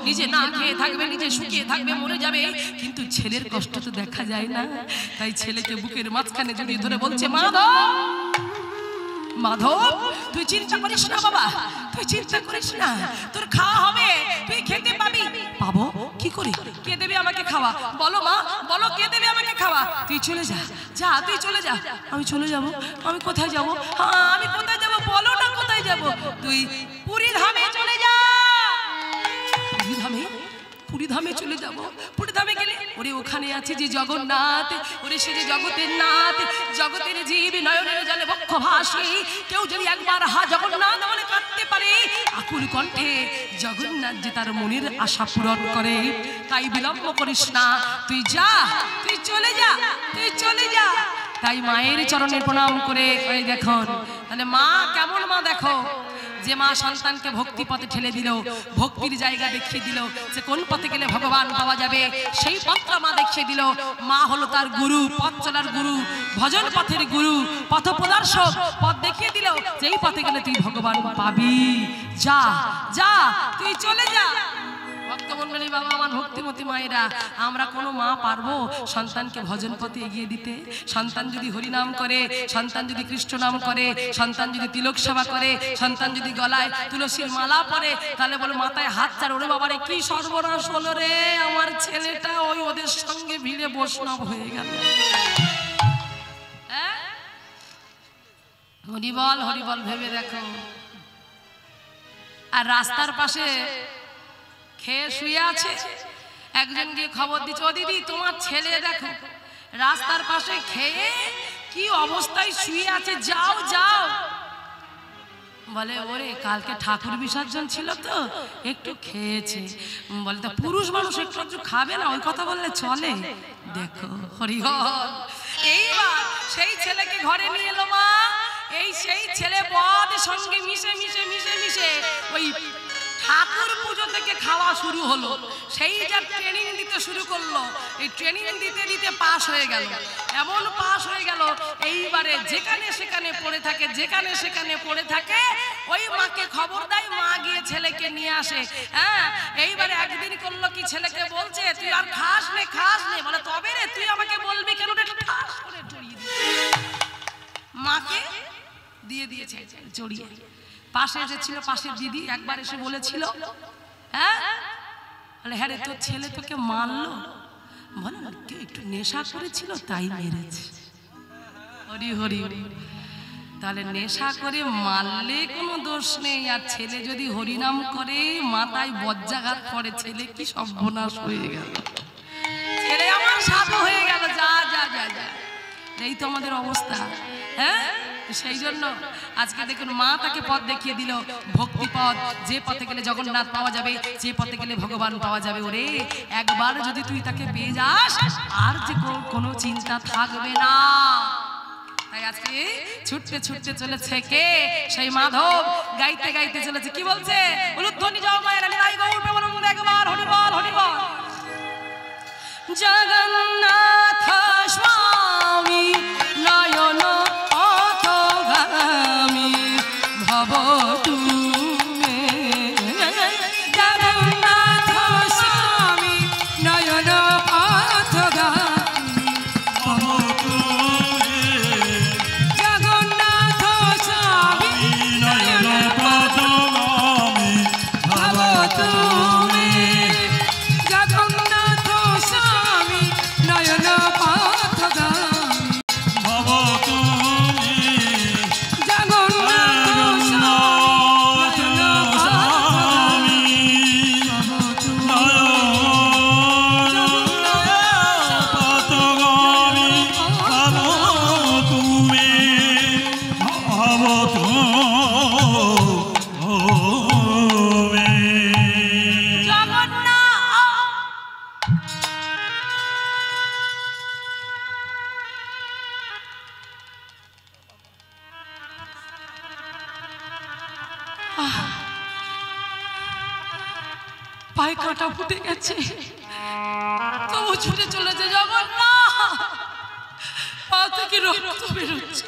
নিজে না খেয়ে থাকবে নিজে শুকিয়ে থাকবে মরে যাবে কিন্তু ছেলের কষ্ট তো দেখা যায় না তাই ছেলেকে বুকের মাঝখানে জড়িয়ে ধরে বলছে মাধব মাধব তুই চিন্তা করিস না বাবা তুই চিন্তা করিস না তোর খাওয়া হবে তুই খেতে পাবি পাবো কি করে কে দেবে আমাকে খাওয়া বলো মা বলো কে দেবে আমাকে খাওয়া তুই চলে যা যা তুই চলে যা আমি চলে যাব আমি কোথায় যাব হ্যাঁ আমি কোথায় যাব বলো না কোথায় যাব তুই পুরী ধামে চলে যা পুরী ধামে पुरी धामे चले जाब पुरी धामे गेले ओखाने आछे जे जगन्नाथ ओरे से जगतेर नाथ जगतेर जीव नयनेर जले बक्षभासी केउ जदि एकबार हा जगन्नाथ बोले काटते पारे आकुल कण्ठे जगन्नाथ जे तार मनेर आशा पूरण करे ताई बिलम्ब करिस ना तुई जा तुई चले जा तुई चले जा ताई मायेर चरणे प्रणाम करे ओई देखुन ताहले मा केमन मा देखो जे माँ सन्तान के भक्ति पथे ठेले दिल भक्तिर जैगा देखिए दिल से कौन पथे गेले भगवान पावा जाबे सेई पथटा माँ देखिए दिल माँ हलो तार गुरु पथ चलार गुरु भजन पथेर गुरु पथ प्रदर्शक पथ देखिए दिल जेई पथे गेले तुई भगवान पाबी जा जा तुई चले जा भक्तमंडली बाबा आमार भक्तिमती मायेरा आमरा कोनो मा पारबो सन्तानके भजन पथे एगिए दिते सन्तान यदि हरिनाम करे सन्तान यदि कृष्ण नाम करे सन्तान यदि तिलक सेवा करे सन्तान यदि गलाय तुलसीर माला परे ताहले बोल माथाय हाथ चार ओरे बाबा रे कि सर्वनाश हलो रे आमार छेलेटा ओई ओदेर संगे भिड़े बसनाब हये गेल हरिबल हरिबल भेबे देखो आर रास्तार पाशे खेये शुए आछे एकजन गिये खबर दिच्छे दीदी तोमार छेले देखो रास्तार पाशे खेये कि अवस्थाय शुए आछे जाओ जाओ बोले ओरे कालके ठाकुर विसर्जन छिलो तो एकटु खेयेछे बोले तो पुरुष मानुष एकटु आधटु खाबे ना ओई कथा बोलले चले देखो हरिहर एइबार सेई छेलेके घरे निये एलो मा एई सेई छेले पद संगे मिशे मिशे मिशे मिशे ओई ठाकुर पूजो थेके खावा शुरू हलो सेई जा ट्रेनिंग दीते शुरू करलो एई ट्रेनिंग दीते दीते पास हये गेल एमन पास हये गेल एइबारे जेखाने सेखाने पड़े थाके जेखाने सेखाने पड़े थाके ओई माके खबर दाई मा गिये छेलेके निये आसे हाँ एइबारे एकदिन करलो कि छेलेके बोलछे तुई आर खास ने बोले तबे रे तुई आमाके बोलबि केन रे ठास करे जड़िये दिये माके दिये दियेछे जड़िये पाशे एसेछिलो पाशे दीदी एकबार एसे बोलेछिलो हाँ बोले हाँ रे तोर छेले तोके मारलो बोले के एकटु नेशा करेछिलो ताई मेरेछे हरि हरि ताहले नेशा करे मारले कोनो दोष नेই আর छेले जदि हरिनाम करे माथाय बज्राघात करे छेले कि सर्वनाश हये गेल छेले आमार साधु हये गेल जा जा जा जा এই তো আমাদের অবস্থা হ্যাঁ সেই জন্য আজকে দেখুন মা তাকে পথ দেখিয়ে দিল ভক্তি পথ যে পথে গেলে জগন্নাথ পাওয়া যাবে যে পথে গেলে ভগবান পাওয়া যাবে ওরে একবার যদি তুই তাকে পেয়ে যাস আর যে কোনো চিন্তা থাকবে না তাই আজকে ছুটতে ছুটতে চলেছে কে সেই মাধব গাইতে গাইতে চলেছে কি বলছে উলুধ্বনি জয় মায়ের নিরাই গৌর প্রেমানন্দ মনে একবার হরি বল হরি বল জগন্নাথ स्वामी नयन अथगामी भव तुमे जगन्नाथ स्वामी नयन अथगामी भव तुमे जगन्नाथ स्वामी काटा फुटे गेছে তবু ছুটে চলেছে জগন্নাথ পা থেকে রক্ত বের হচ্ছে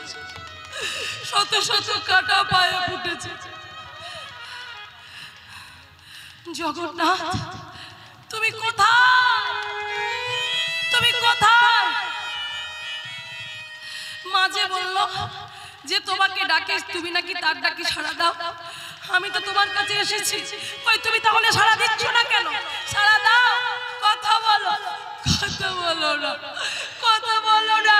শত শত কাটা পায়ে ফুটেছে জগন্নাথ তুমি কোথায় তুমি কোথায় মাঝে বলল যে তোমাকে ডাকে তুমি নাকি তার ডাকে সাড়া দাও আমি তো তোমার কাছে এসেছি কই তুমি তাহলে সাড়া দিচ্ছ না কেন সাড়া দাও কথা বলো না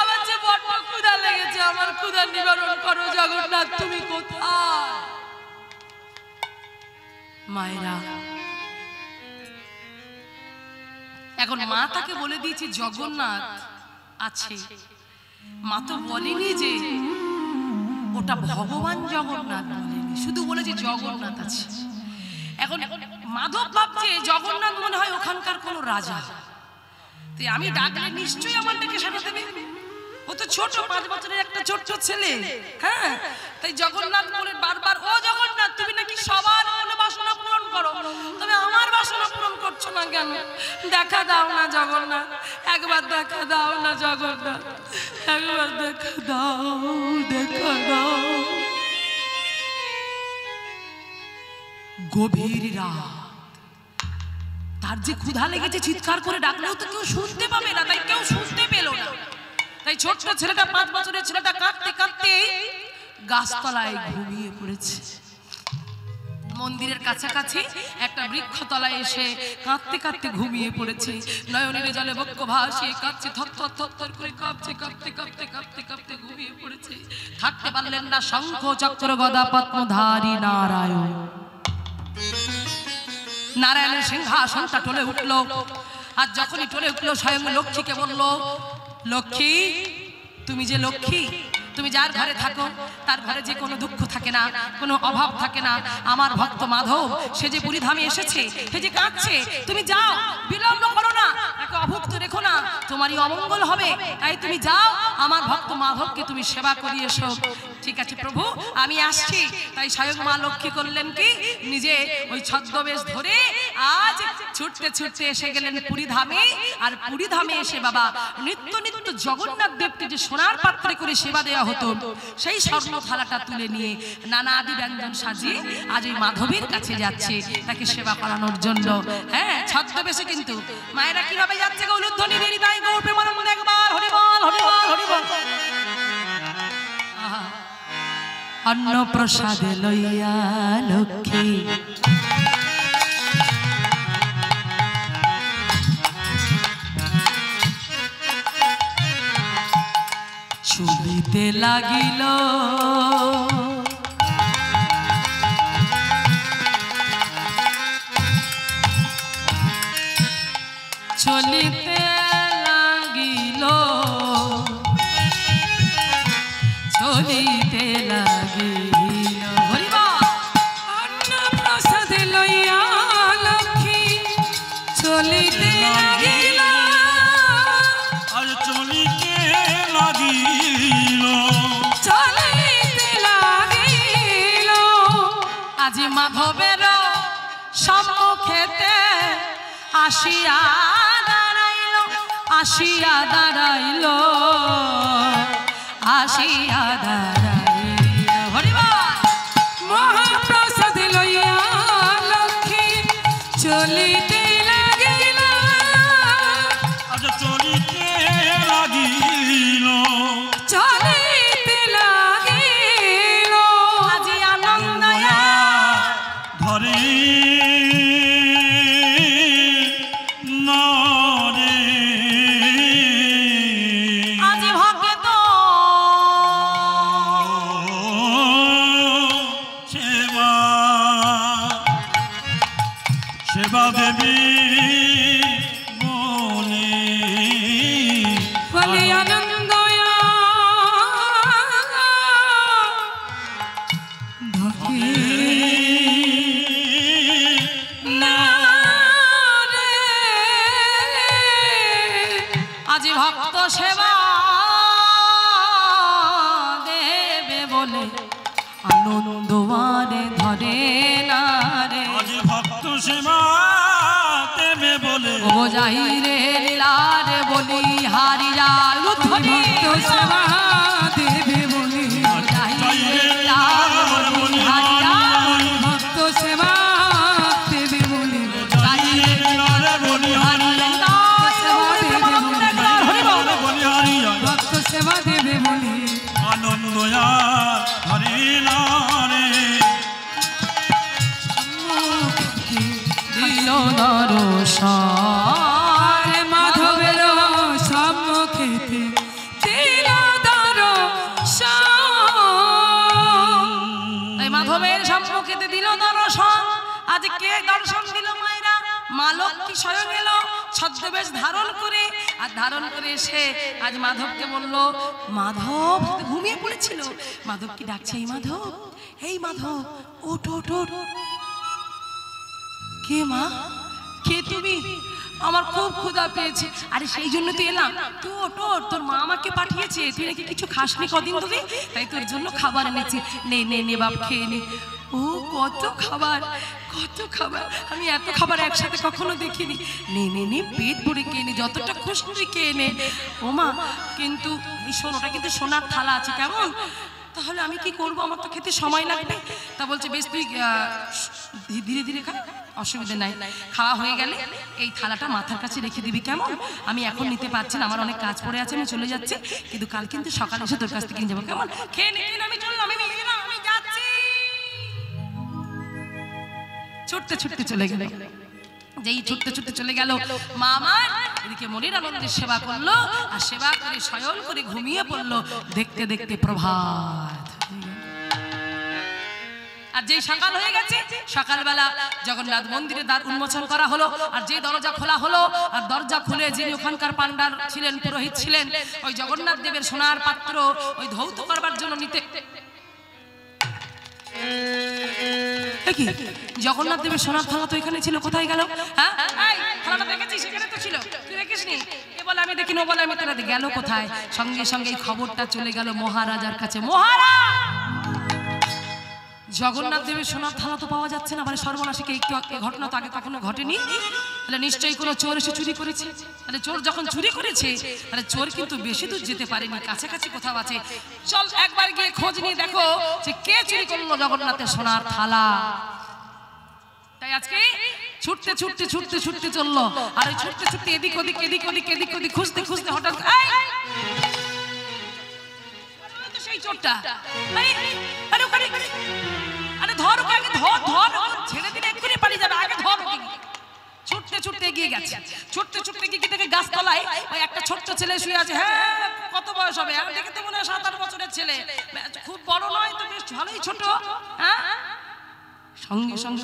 আমার যে বড় ক্ষুধা লেগেছে আমার ক্ষুধা নিবারণ করো জগন্নাথ তুমি কোথায় মায়েরা এখন মা তাকে বলে দিয়েছে জগন্নাথ আছে মা তো বলেনি যে ওটা ভগবান জগন্নাথ বলেনি শুধু বলেছে জগন্নাথ আছে এখন মাধব ভাবছে জগন্নাথ মনে হয় ওখানকার কোন রাজা তো আমি ডাকলে নিশ্চয়ই আমার ডাকে সাড়া দেবে ও তো ছোট 5 বছরের একটা ছোট ছেলে হ্যাঁ তাই জগন্নাথ বলে বারবার ও জগন্নাথ তুমি নাকি সবার মনে বাসনা পূরণ করো তুমি আমার বাসনা পূরণ করছো না কেন দেখা দাও না জগন্নাথ একবার দেখা দাও না জগন্নাথ একবার দেখা দাও গভীর রাত তার যে ক্ষুধা লেগেছে চিৎকার করে ডাকলেও তো কেউ শুনতে পাবে না তাই কেউ শুনতে পেল না তাই ছোট ছেলেটা 5 বছরের ছেলেটা কাঁদতে কাঁদতে গাছতলায় ঘুমিয়ে পড়েছে মন্দিরের কাছাকাছি একটা বৃক্ষতলায় এসে কাঁদতে কাঁদতে ঘুমিয়ে পড়েছে নয়নের জলে বক্ষ ভাসিয়ে কাঁদছে থরথর থরথর করে কাঁপছে কাঁপতে কাঁপতে কাঁপতে কাঁপতে ঘুমিয়ে পড়েছে থাকতে পারলেন না শঙ্খ চক্র গদা পদ্মধারী নারায়ণ নারায়ণের সিংহাসনটা টলে উঠল আর যখনই টলে উঠল স্বয়ং লক্ষ্মীকে বলল লক্ষ্মী তুমি যে লক্ষ্মী তুমি যার ঘরে থাকো তার ঘরে যে কোনো দুঃখ থাকে না কোনো অভাব থাকে না আমার ভক্ত মাধব সে যে পুরীধামে এসেছে সে যে কাঁদছে তুমি যাও বিলম্ব করো না তাকে অভুক্ত রেখো না তোমারই অমঙ্গল হবে তাই তুমি যাও আমার ভক্ত মাধবকে তুমি সেবা করিয়ে এসো ঠিক আছে প্রভু আমি আসছি তাই স্বয়ং মা লক্ষ্মী করলেন কি নিজে ওই ছদ্মবেশ ধরে আজ ছুটতে ছুটতে এসে গেলেন পুরীধামে আর পুরীধামে এসে বাবা নিত্য নিত্য জগন্নাথ দেবকে যে সোনার পাত্রে করে সেবা দেওয়া হতো সেই স্বর্ণ থালাটা তুলে নিয়ে নানা আদি ব্যঞ্জন সাজিয়ে আজ ওই মাধবীর কাছে যাচ্ছে তাকে সেবা করানোর জন্য হ্যাঁ ছদ্মবেশে কিন্তু মায়েরা কিভাবে যাচ্ছে গৌলুধ্বনি বেরি তাই গৌর প্রেমানন্দ একবার হরি বল হরি বল হরি বল অন্ন প্রসাদে লইয়া লক্ষ্মী শুনিতে লাগিল চলিতে লাগিল চলিতে লাগিল অন্ন প্রসাদ লইয়া লক্ষ্মী চলিতে লাগিল আর চলিতে লাগিল চলিতে লাগিল আজি মাধবের সম্মুখেতে আসিয়া আসিয়া দাঁড়াইল আসিয়া দাঁড়াইল হরিবার মহাপ্রসাদ লইয়া লক্ষ্মী চলিতে লাগিল আচ্ছা চলিতে লাগিল চলিতে লাগিল আজি আনন্দ ধরি আনন্দবারে ধরে না রে ভক্ত সেবা नहीं रे लाल बोली हारी जालू थोड़ी খাবার এনেছি নে নে নে বাপ খেয়ে নে ও কত খাবার আমি এত খাবার একসাথে কখনো দেখিনি নে নে নে পেট ভরে খেয়ে নে যতটা খুশি তুই খেয়ে নে ও মা কিন্তু ওটা কিন্তু সোনার থালা আছে কেমন তাহলে আমি কি করব আমার তো খেতে সময় লাগবে তা বলছে বেশ তুই ধীরে ধীরে খা অসুবিধা নাই খাওয়া হয়ে গেলে এই থালাটা মাথার কাছে রেখে দিবি কেমন আমি এখন নিতে পারছি না আমার অনেক কাজ পড়ে আছে আমি চলে যাচ্ছি কিন্তু কাল কিন্তু সকালে এসে তোর কাছ থেকে কিনে যাবো কেমন খেয়ে নে আমি চললাম আমি যাচ্ছি ছুটতে ছুটতে চলে গেল যেই ছুটতে ছুটতে চলে গেল মামা এদিকে মনির আনন্দের সেবা করলো আর সেবা করে শয়ন করে ঘুমিয়ে পড়লো দেখতে দেখতে প্রভাত আর যেই সকাল হয়ে গেছে সকালবেলা জগন্নাথ মন্দিরে দ্বার উন্মোচন করা হলো আর যে দরজা খোলা হলো আর দরজা খুলে যিনি ওখানকার পান্ডার ছিলেন পুরোহিত ছিলেন ওই জগন্নাথ দেবের সোনার পাত্র ওই ধৌত করবার জন্য নিতে জগন্নাথ দেবের সোনার থালা তো এখানে ছিল কোথায় গেল হ্যাঁ আমি দেখিনি বলে আমি তোরা গেল কোথায় সঙ্গে সঙ্গে খবরটা চলে গেল মহারাজার কাছে জগন্নাথ দেবের সোনার থালা তো পাওয়া যাচ্ছে না মানে সর্বনাশীকে এই ঘটনা তো আগে কখনো ঘটেনি তাহলে নিশ্চয়ই কোনো চোর এসে চুরি করেছে তাহলে চোর যখন চুরি করেছে তাহলে চোর কিন্তু বেশি দূর যেতে পারেনি কাছাকাছি কোথাও আছে চল একবার গিয়ে খোঁজ নিয়ে দেখো যে কে চুরি করলো জগন্নাথের সোনার থালা তাই আজকে ছুটতে ছুটতে ছুটতে ছুটতে চললো আর ওই ছুটতে ছুটতে এদিক ওদিক এদিক ওদিক এদিক ওদিক খুঁজতে খুঁজতে হঠাৎ সেই চোরটা ধর ওকে ধর ধর ছেড়ে দিলে এক্ষুনি পালিয়ে যাবে আগে ধর ছুটতে ছুটতে এগিয়ে গেছে ছুটতে ছুটতে গিয়ে থেকে গাছতলায় ওই একটা ছোট্ট ছেলে শুয়ে আছে হ্যাঁ কত বয়স হবে আমি দেখে তো মনে হয় 7-8 বছরের ছেলে খুব বড় নয় তো বেশ ভালোই ছোট হ্যাঁ সঙ্গে সঙ্গে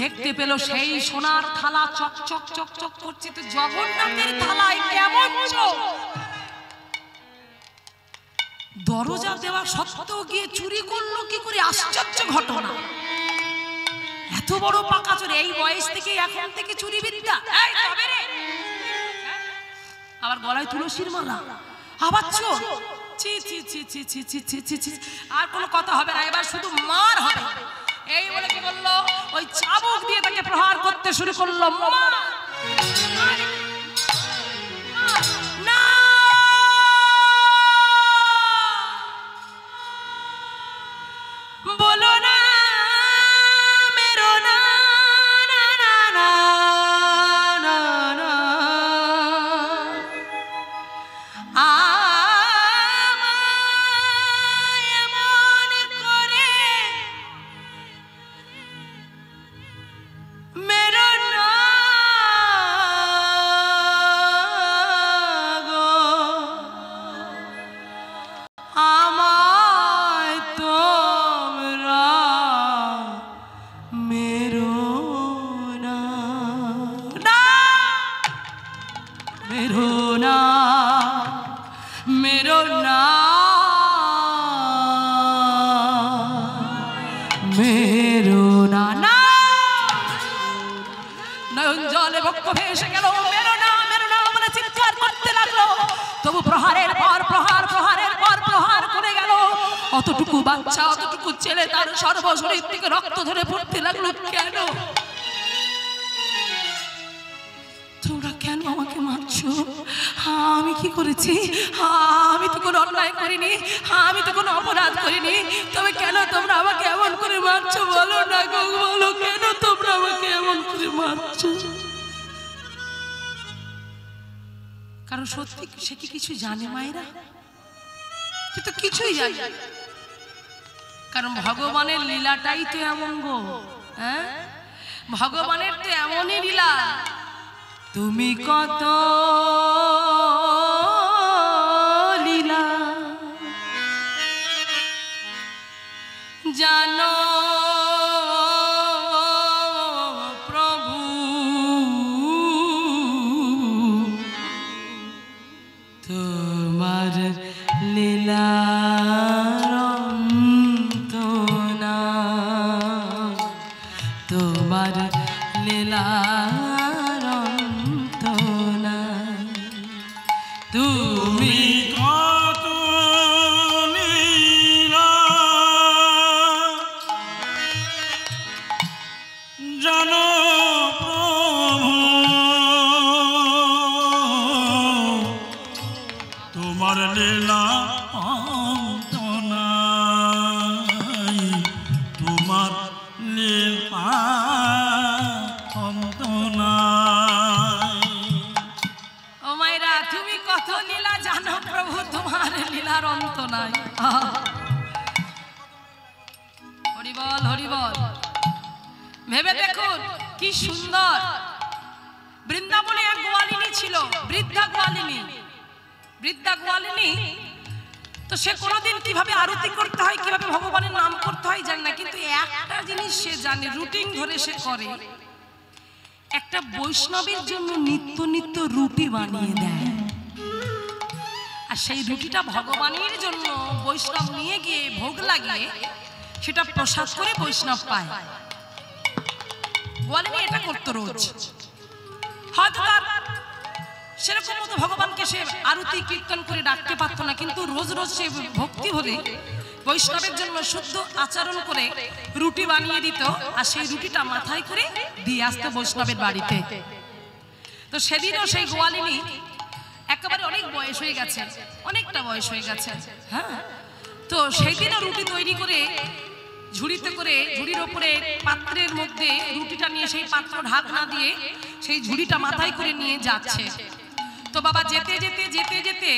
দেখতে পেল সেই সোনার থালা চকচক চকচক করছে তো জগন্নাথের থালায় কেমন চোখ দরজা দেওয়া সত্ত্বেও গিয়ে চুরি করলো কি করে আশ্চর্য ঘটনা এত বড় পাকা চোর এই বয়স থেকে এখন থেকে চুরি বিদ্যা আবার গলায় তুলসীর মালা আবার চোর ছি ছি ছি ছি ছি ছি ছি ছি ছি আর কোনো কথা হবে না এবার শুধু মার হবে এই বলে কি বললো ওই চাবুক দিয়ে তাকে প্রহার করতে শুরু করলো মার অতটুকু বাচ্চা অতটুকু ছেলে তার সর্বশরীর থেকে রক্ত ধরে পড়তে লাগলো কেন আমি কি করেছি? আমি তো কোনো অন্যায় করিনি, আমি তো কোনো অপরাধ করিনি, তবে কেন তোমরা আমাকে এমন করে মারছো? বলো না গো, বলো কেন তোমরা আমাকে এমন করে মারছো? কারণ সত্যি সে কি কিছু জানে? মায়েরা সে তো কিছুই জানে, কারণ ভগবানের লীলাটাই তো এমন গো। হ্যাঁ, ভগবানের তো এমনই লীলা। তুমি কত লীলা জানো প্রভু, তোমার লীলা একটা বৈষ্ণবের জন্য নিত্য নিত্য রুটি বানিয়ে দেয়, আর সেই রুটিটা ভগবানের জন্য বৈষ্ণব নিয়ে গিয়ে ভোগ লাগিয়ে সেটা প্রসাদ করে বৈষ্ণব পায়। গোয়ালিনী এটা করতো রোজ। হয়তো তার সেরকম মতো ভগবানকে সে আরতি কীর্তন করে ডাকতে পারত না, কিন্তু রোজ রোজ সে ভক্তি ভরে বৈষ্ণবের জন্য শুদ্ধ আচরণ করে রুটি বানিয়ে দিত, আর সেই রুটিটা মাথায় করে দিয়ে আসতো বৈষ্ণবের বাড়িতে। তো সেদিনও সেই গোয়ালিনী একেবারে অনেক বয়স হয়ে গেছে, অনেকটা বয়স হয়ে গেছে। হ্যাঁ, তো সেদিনও রুটি তৈরি করে ঝুড়িতে করে ঝুড়ির ওপরে পাত্রের মধ্যে রুটিটা নিয়ে সেই পাত্র ঢাকনা দিয়ে সেই ঝুড়িটা মাথায় করে নিয়ে যাচ্ছে। তো বাবা যেতে যেতে যেতে যেতে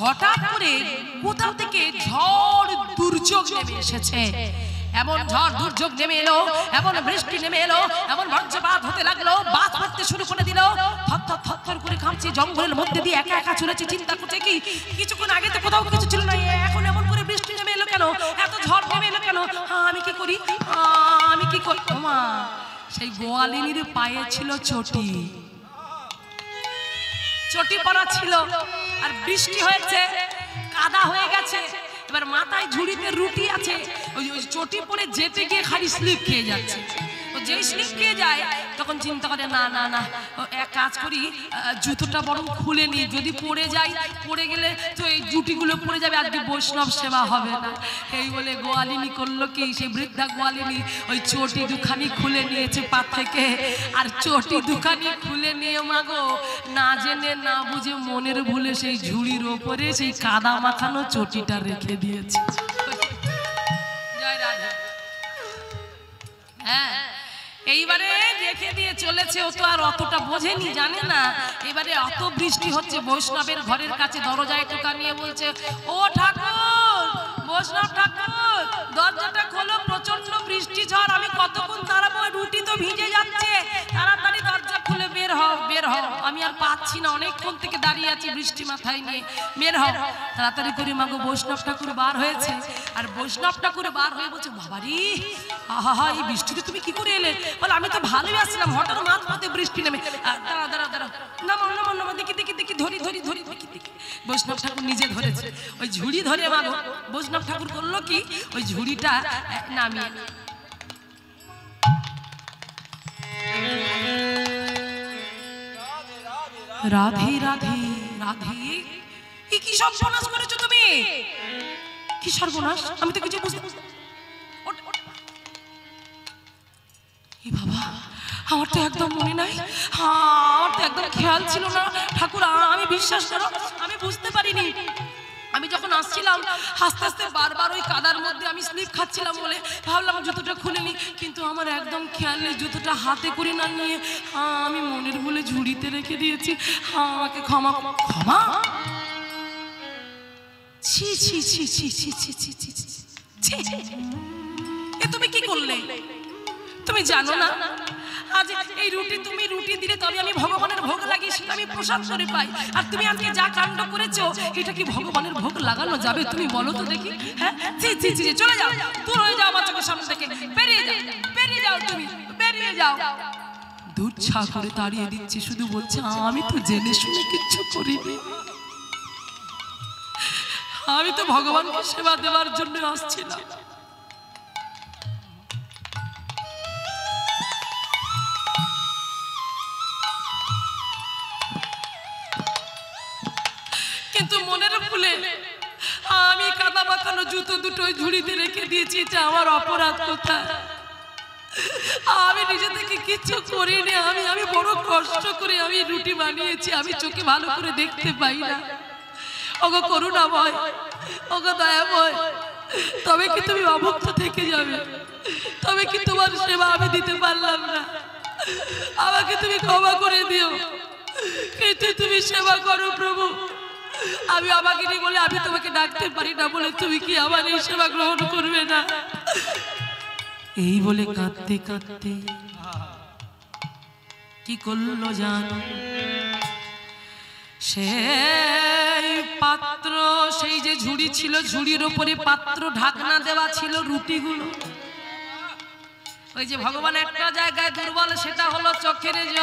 হঠাৎ করে কোথাও থেকে ঝড় দুর্যোগ নেমে এসেছে। এমন ঝড় দুর্যোগ নেমে এলো, এমন বৃষ্টি নেমে এলো, এমন বজ্রপাত হতে লাগলো, বাজ পড়তে শুরু করে দিল। থরথর থরথর করে কাঁপছে, জঙ্গলের মধ্যে দিয়ে একা একা চলেছে, চিন্তা করছে কি কিছুক্ষণ আগে তো কোথাও কিছু ছিল না, এখন এমন করে বৃষ্টি নেমে এলো কেন? এত ঝড় নেমে এলো কেন? আমি কি করি, আমি কি করি? মা, সেই গোয়ালিনীর পায়ে ছিল চটি, চটি পরা ছিল, আর বৃষ্টি হয়েছে, কাদা হয়ে গেছে। এবার মাথায় ঝুড়িতে রুটি আছে, ওই চটি পরে যেতে গিয়ে খালি স্লিপ খেয়ে যাচ্ছে। ও যেই স্লিপ খেয়ে যায় তখন চিন্তা করে, না না না, এক কাজ করি, জুতোটা বরং খুলে নিই, যদি পড়ে যাই, পড়ে গেলে তো এই জুটিগুলো পড়ে যাবে, আজকে বৈষ্ণব সেবা হবে না। এই বলে গোয়ালিনী করলো কি, সেই বৃদ্ধা গোয়ালিনী ওই চটি দুখানি খুলে নিয়েছে পা থেকে। আর চটি দুখানি খুলে নিয়ে মাগো না জেনে না বুঝে মনের ভুলে সেই ঝুড়ির ওপরে সেই কাদা মাখানো চটিটা রেখে দিয়েছে। জয় রাধা। হ্যাঁ, এইবারে রেখে দিয়ে চলেছে, ও তো আর অতটা বোঝেনি, জানে না। এবারে অত বৃষ্টি হচ্ছে, বৈষ্ণবের ঘরের কাছে দরজায় টোকা নিয়ে বলছে, ও ঠাকুর, বৈষ্ণব ঠাকুর, দরজাটা খোলো, প্রচন্ড বৃষ্টি ঝড়, আমি কতক্ষণ দাঁড়াবো, রুটি তো ভিজে যাচ্ছে, তাড়াতাড়ি দরজা খুলে বের হও, বের হও, আমি আর পাচ্ছি না, অনেকক্ষণ থেকে দাঁড়িয়ে আছি বৃষ্টি মাথায় নিয়ে, বের হও তাড়াতাড়ি করে। মাগো বৈষ্ণব ঠাকুর বার হয়েছে, আর বৈষ্ণব ঠাকুর বার হয়ে বলছে, বাবারি, আহা, এই বৃষ্টিতে তুমি কি করে এলে? বলে, আমি তো ভালোই আসছিলাম, হঠাৎ মাঝ পথে বৃষ্টি নেমে, দাঁড়া দাঁড়া দাঁড়া, নামো নামো নামো, দেখি দেখি দেখি, ধরি ধরি ধরি দেখি দেখি। বৈষ্ণব ঠাকুর নিজে ধরেছে, ওই ঝুড়ি ধরে মাগো বৈষ্ণব ঠাকুর করলো কি, ওই ঝুড়িটা নামিয়ে রাধে রাধে রাধে, কি সর্বনাশ করেছো তুমি, কি সর্বনাশ, আমি তো কিছু বুঝতে, বাবা আমার তো একদম মনে নাই। হ্যাঁ আমার তো একদম খেয়াল ছিল না ঠাকুর, আমি বিশ্বাস করো আমি বুঝতে পারিনি। আমি যখন আসছিলাম আস্তে আস্তে বারবার ওই কাদার মধ্যে আমি স্লিপ খাচ্ছিলাম বলে ভাবলাম জুতোটা খুলে নিই, কিন্তু আমার একদম খেয়াল নেই জুতোটা হাতে করে না নিয়ে আমি মনের ভুলে ঝুড়িতে রেখে দিয়েছি। হ্যাঁ আমাকে ক্ষমা ক্ষমা। ছি ছি ছি ছি ছি ছি ছি ছি ছি, এ তুমি কি করলে? তুমি জানো না আজ এই রুটি তুমি রুটি দিলে তবে আমি ভগবানের ভোগ লাগিয়ে সেটা আমি প্রসাদ করে পাই, আর তুমি আজকে যা কাণ্ড করেছো এটা কি ভগবানের ভোগ লাগানো যাবে? তুমি বলো তো দেখি। হ্যাঁ ছি ছি ছি, চলে যাও, দূর হয়ে যাও আমার চোখের সামনে থেকে, বেরিয়ে যাও, বেরিয়ে যাও, তুমি বেরিয়ে যাও। দূর ছা করে তাড়িয়ে দিচ্ছে, শুধু বলছে আমি তো জেনে শুনে কিচ্ছু করিনি, আমি তো ভগবানকে সেবা দেওয়ার জন্য আসছিলাম। কিন্তু মনের ভুলে আমি কাদা মাখানো জুতো দুটোই ঝুড়িতে রেখে দিয়েছি, এটা আমার অপরাধ কোথা? আমি নিজে থেকে কিচ্ছু করিনি। আমি বড় কষ্ট করে আমি রুটি বানিয়েছি, আমি চোখে ভালো করে দেখতে পাই না। ওগো করুণাময়, ওগো দয়াময়, তবে কি তুমি অভুক্ত থেকে যাবে? তবে কি তোমার সেবা আমি দিতে পারলাম না? আমাকে তুমি ক্ষমা করে দিও, কিন্তু তুমি সেবা করো প্রভু। আমি আমাকে নি বলে আমি তোমাকে ডাকতে পারি না বলে তুমি কি আমার এই সেবা গ্রহণ করবে না? এই বলে কাঁদতে কাঁদতে কি করলো জানো? সেই পাত্র, সেই যে ঝুড়ি ছিল, ঝুড়ির উপরে পাত্র ঢাকনা দেওয়া ছিল রুটিগুলো। ওই যে ভগবান একটা জায়গায় দুর্বল, সেটা হলো চোখের জল।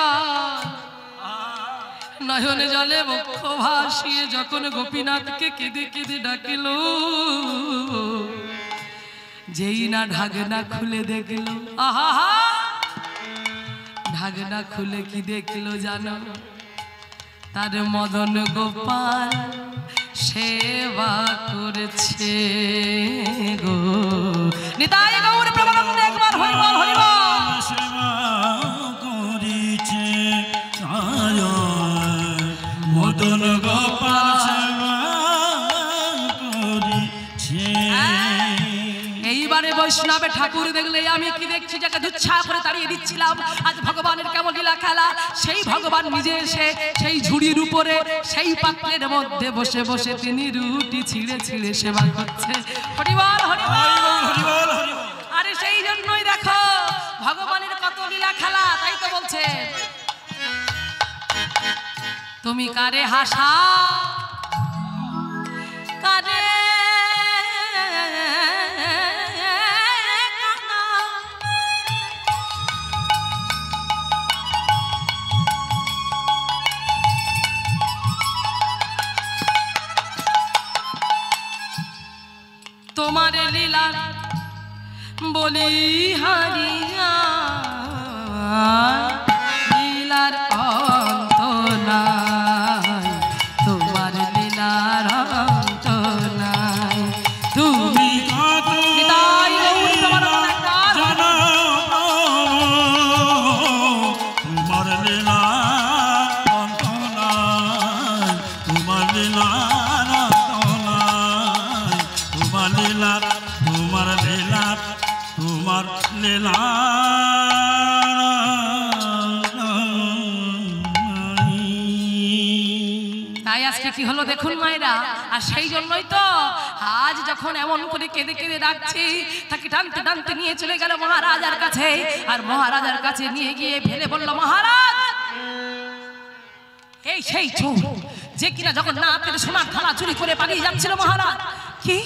নয়নে জলে বক্ষ ভাসিয়ে যখন গোপীনাথকে কেঁদে কেঁদে ডাকিল, যেই না ঢাকনা খুলে দেখল, আহা ঢাকনা খুলে কি দেখল জানো? তার মদন গোপাল সেবা করছে গো। নিতাই গৌর প্রবন্ধ একবার হরি বল হরি বল। সেবা করিছে মদন গোপাল সেবা করিছে। এইবারে বৈষ্ণবে ঠাকুর দেখলে আমি কি দেখছি, যাকে দুচ্ছা করে তাড়িয়ে দিচ্ছিলাম আজ ভগবানের কেমন লীলা খেলা। সেই ভগবান নিজে এসে সেই ঝুড়ির উপরে সেই পাত্রের মধ্যে বসে বসে তিনি রুটি ছিঁড়ে ছিঁড়ে সেবা করছে। হরিবল হরিবল হরিবল। আরে সেই জন্যই দেখো ভগবানের কত লীলা খেলা, তাই তো বলছে তুমি কারে হাসা কারে তোমার লীলা বলি হারিয়া লীলার অন্ত নাই, তোমার লীলার অন্ত নাই। তুমি তোমার লীলা অন্ত নাই, তোমার লীলা তোমার লীলা। তাই আজকে কি হলো দেখুন মায়েরা। আর সেই জন্যই তো আজ যখন এমন করে কেঁদে কেঁদে ডাকছি, তাকে টানতে টানতে নিয়ে চলে গেল মহারাজার কাছে। আর মহারাজার কাছে নিয়ে গিয়ে ফেলে বলল, মহারাজ এই সেই চোর যে কিনা যখন না পেরে সোনার থালা চুরি করে পালিয়ে যাচ্ছিল। মহারাজ কি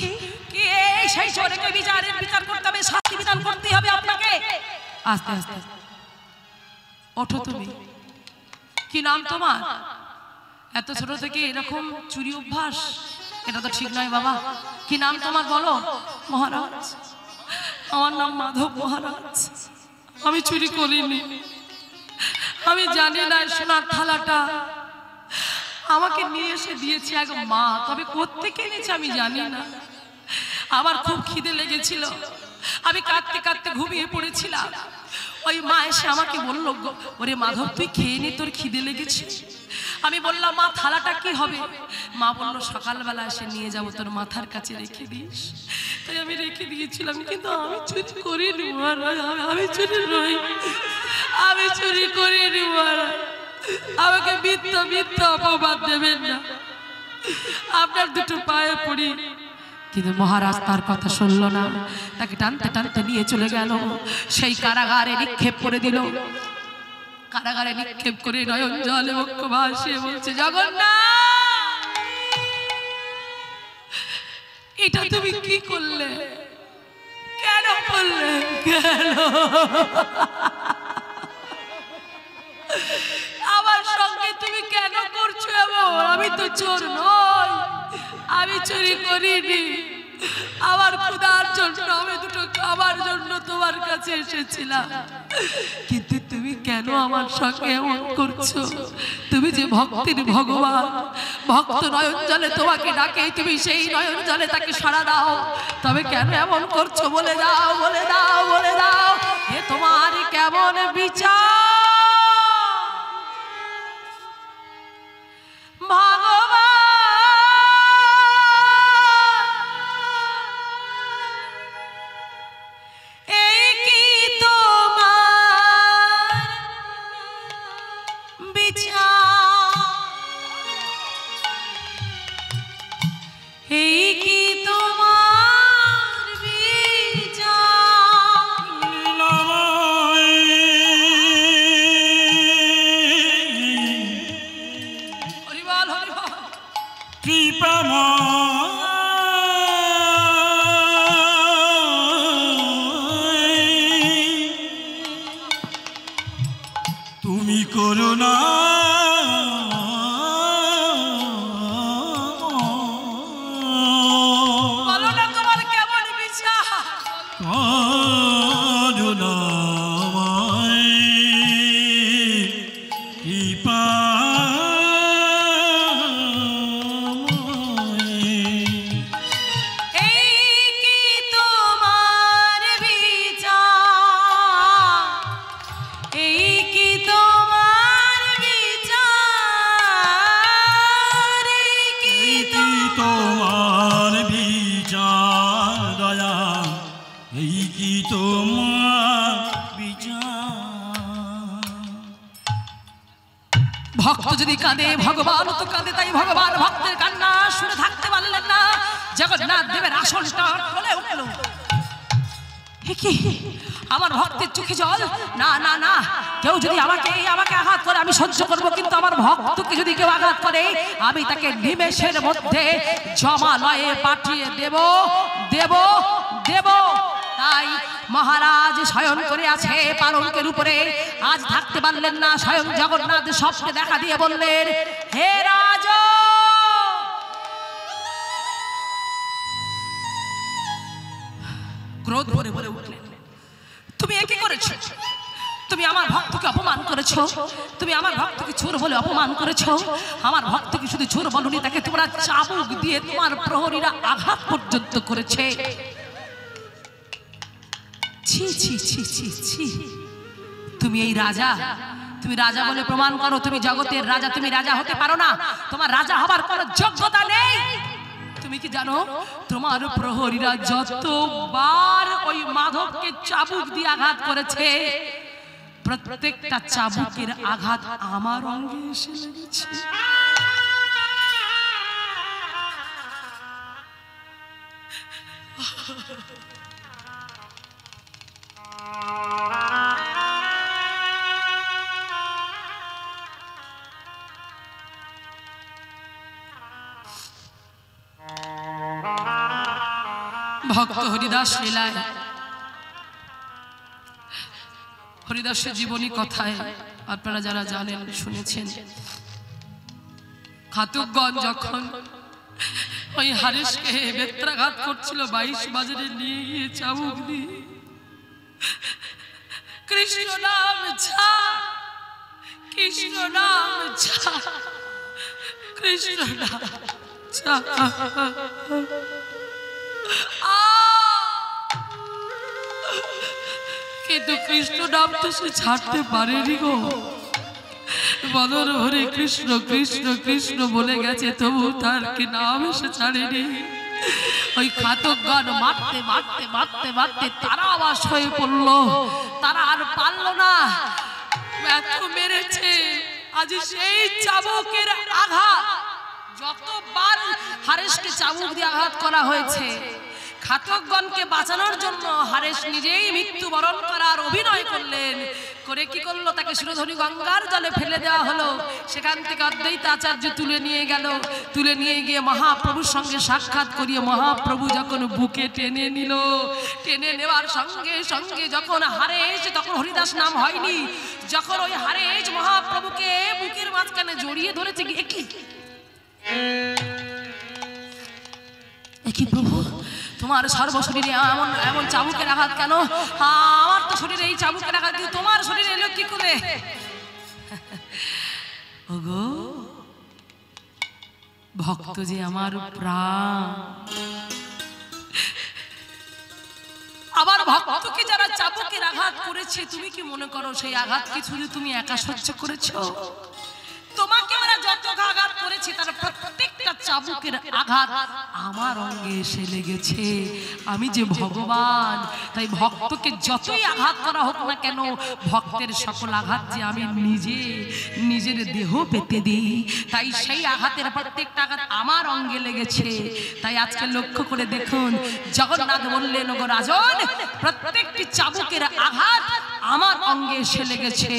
সেই চোরকে বিচারের বিচার করতে হবে, শাস্তি বিধান করতে হবে আপনাকে। আস্তে আস্তে ওঠো, তুমি কি নাম তোমার? এত ছোট থেকে এরকম চুরি অভ্যাস, এটা তো ঠিক নয় বাবা। কি নাম তোমার বলো। মহারাজ আমার নাম মাধব মহারাজ, আমি চুরি করিনি, আমি জানি না সোনার থালাটা আমাকে নিয়ে এসে দিয়েছে এক মা, তবে কোত্থেকে এনেছে আমি জানি না। আমার খুব খিদে লেগেছিল, আমি কাঁদতে কাঁদতে ঘুমিয়ে পড়েছিলাম। ওই মা এসে আমাকে বলল, ওরে মাধব তুই খেয়ে নি, তোর খিদে লেগেছে। আমি বললাম মা থালাটা কি হবে? মা বলল সকালবেলা এসে নিয়ে যাব, তোর মাথার কাছে রেখে দিস। তাই আমি রেখে দিয়েছিলাম, কিন্তু আমি চুরি করিনি মহারাজ, আমি চুরি নই, আমি চুরি করিনি মহারাজ, আমাকে মিথ্যা মিথ্যা অপবাদ দেবেন না, আপনার দুটো পায়ে পড়ি। কিন্তু মহারাজ তার কথা শুনল না, তাকে টানতে টানতে নিয়ে চলে গেল, সেই কারাগারে নিক্ষেপ করে দিল। কারাগারে নিক্ষেপ করে নয়ন জলে মুখ্যবাসী বলছে, জগন্নাথ এটা তুমি কি করলে, কেন করলে, কেন আমার সঙ্গে তুমি কেন করছো? আমি তো চোর নই, আমি চুরি করিনি, আমার খোদার জন্য আমি দুটো খাবার জন্য তোমার কাছে এসেছিলাম, কিন্তু তুমি কেন আমার সঙ্গে এমন করছো? তুমি যে ভক্তের ভগবান, ভক্ত নয়ন জলে তোমাকে ডাকে, তুমি সেই নয়ন জলে তাকে সাড়া দাও, তবে কেন এমন করছো? বলে দাও, বলে দাও, বলে দাও, এ তোমার কেমন বিচার? ভগবান ভক্ত যদি কাঁদে ভগবান তো কাঁদে, তাই ভগবান ভক্তের কান্না শুনে থাকতে পারলেন না, জগন্নাথ দেবের আসনটা খুলে উঠল। আমার ভক্তের চোখে জল, না না না, কেউ যদি আমাকে আঘাত করে আমি সহ্য করবো, কিন্তু আমার ভক্তকে যদি কেউ আঘাত করে আমি তাকে নিমেষের মধ্যে জমালয়ে পাঠিয়ে দেব, দেব, দেব। তাই মহারাজ শয়ন করে আছে পালঙ্কের উপরে, আজ থাকতে পারলেন না, স্বয়ং জগন্নাথ সবকে দেখা দিয়ে বললেন, হে রাজা ক্রোধ ভরে ভরে উঠলেন, তুমি এ কি করেছো? তুমি আমার ভক্তকে অপমান করেছো, তুমি আমার ভক্তকে চোর বলে অপমান করেছো। আমার ভক্তকে শুধু চোর বলনি, তাকে তোমরা চাবুক দিয়ে তোমার প্রহরীরা আঘাত পর্যন্ত করেছে। ছি ছি ছি ছি ছি, তুমি এই রাজা, তুমি রাজা বলে প্রমাণ করো, তুমি জগতের রাজা, তুমি রাজা হতে পারো না, তোমার রাজা হবার কোনো যোগ্যতা নেই। তুমি কি জানো তোমার প্রহরীরা যতবার ওই মাধবকে চাবুক দিয়ে আঘাত করেছে, প্রত্যেকটা চাবুকের আঘাত আমার অঙ্গে এসে লেগেছে। ভক্ত হরিদাস লীলায়, হরিদাসের জীবনী কথায় আপনারা যারা জানেন শুনেছেন, ঘাতকগণ যখন ওই হারেশকে বেত্রাঘাত করছিল 22 বাজারে নিয়ে গিয়ে চাবুক দিয়ে, কৃষ্ণ নাম ছা, কৃষ্ণ নাম ছা, কৃষ্ণ নাম ছা, কে चाबुक दिए आघात घातकगण के बाँचानोर जन्य हारेश निजेई मृत्युबरण करार अभिनय करलेन करे कि करलो ताके सुरधनी गंगार जले फेले देওয়া हलो। सेखान थेके अद्वैत आचार्य तुले निये गिये महाप्रभुर संगे साक्षात करिये महाप्रभु जखन बुके टेने निल टेने नेवार संगे संगे जखन हारेश तखन हरिदास नाम हयनि जखन ओई हारेश महाप्रभुके बुकेर माझखाने जड़िये धरेछे एकी प्रभु तुम्हारे सर्व शरीर एमन एमन चाबुकेर आघात केन आमार तो शरीर एई चाबुकेर आघात दिये तुम्हार शरीर एलो कि करे ओगो भक्त जे आमार प्राण आमार भक्तके जारा चाबुकेर आघात करेछे तुमि कि मने करो सेई आघात कि शुधु तुमि एका सह्য करेছো তোমাকে আমরা যত আঘাত করেছি তার প্রত্যেকটা চাবুকের আঘাত আমার অঙ্গে এসে লেগেছে। আমি যে ভগবান তাই ভক্তকে যতই আঘাত করা হোক না কেন ভক্তের সকল আঘাত যে আমি নিজে নিজের দেহ পেতে দিই তাই সেই আঘাতের প্রত্যেকটা আঘাত আমার অঙ্গে লেগেছে। তাই আজকে লক্ষ্য করে দেখুন জগন্নাথ বললেন ওগো রাজন প্রত্যেকটি চাবুকের আঘাত আমার অঙ্গে এসে লেগেছে।